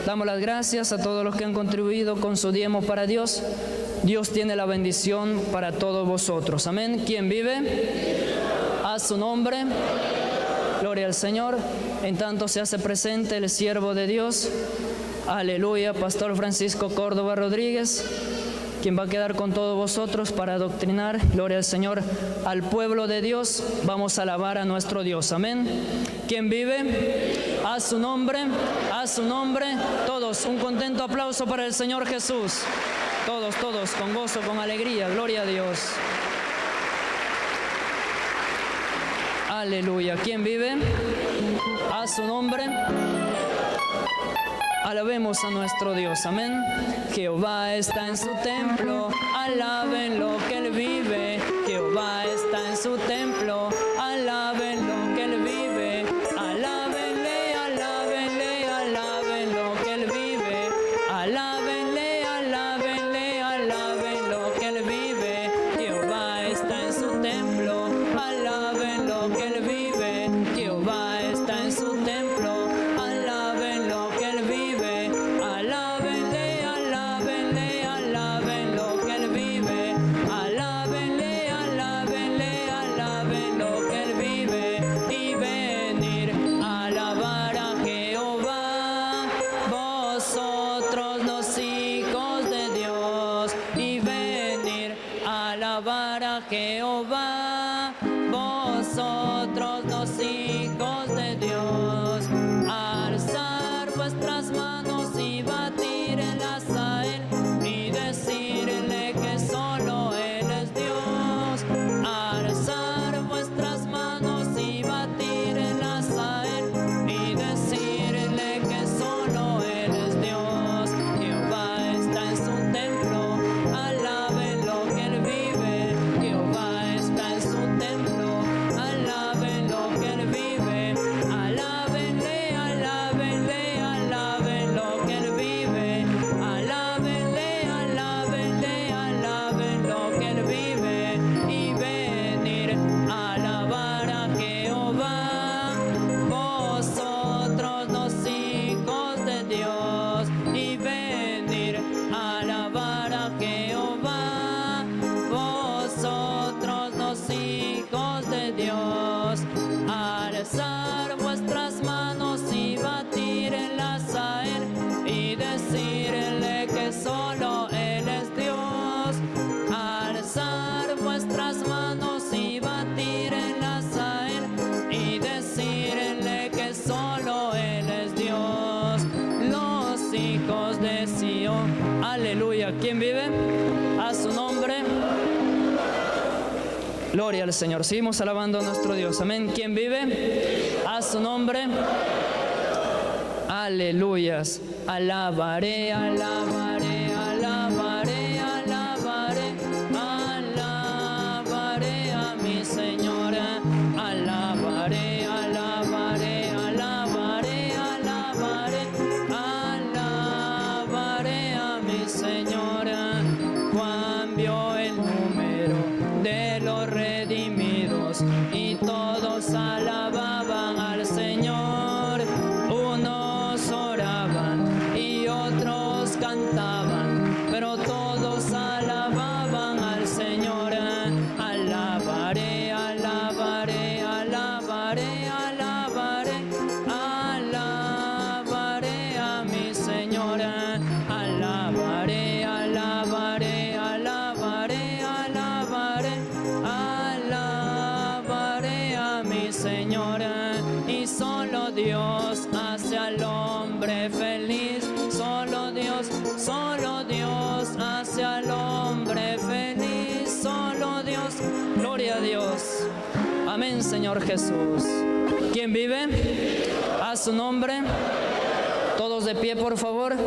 Damos las gracias a todos los que han contribuido con su diezmo para Dios. Dios tiene la bendición para todos vosotros. Amén. ¿Quién vive? A su nombre, gloria al Señor. En tanto se hace presente el siervo de Dios, aleluya, pastor Francisco Córdova Rodríguez, quien va a quedar con todos vosotros para adoctrinar, gloria al Señor, al pueblo de Dios. Vamos a alabar a nuestro Dios. Amén. ¿Quién vive? A su nombre, a su nombre. Todos, un contento aplauso para el Señor Jesús. Todos, todos, con gozo, con alegría. Gloria a Dios. Aleluya. ¿Quién vive? A su nombre. Alabemos a nuestro Dios. Amén. Jehová está en su templo, alaben lo que Él vive. Jehová está en su templo, alaben lo que Él vive. Alábenle, alábenle, alaben lo que Él vive. Alábenle, alábenle, alaben lo que Él vive. Jehová está en su templo, alaben lo que Él vive. Jehová está en su templo. ¿Quién vive? A su nombre. Gloria al Señor. Seguimos alabando a nuestro Dios. Amén. ¿Quién vive? A su nombre. Aleluyas. Alabaré, alabaré. Señora, y solo Dios hace al hombre feliz. siempre feliz, solo Dios, gloria a Dios. Amén, Señor Jesús. ¿Quién vive? A su nombre. Todos de pie, por favor.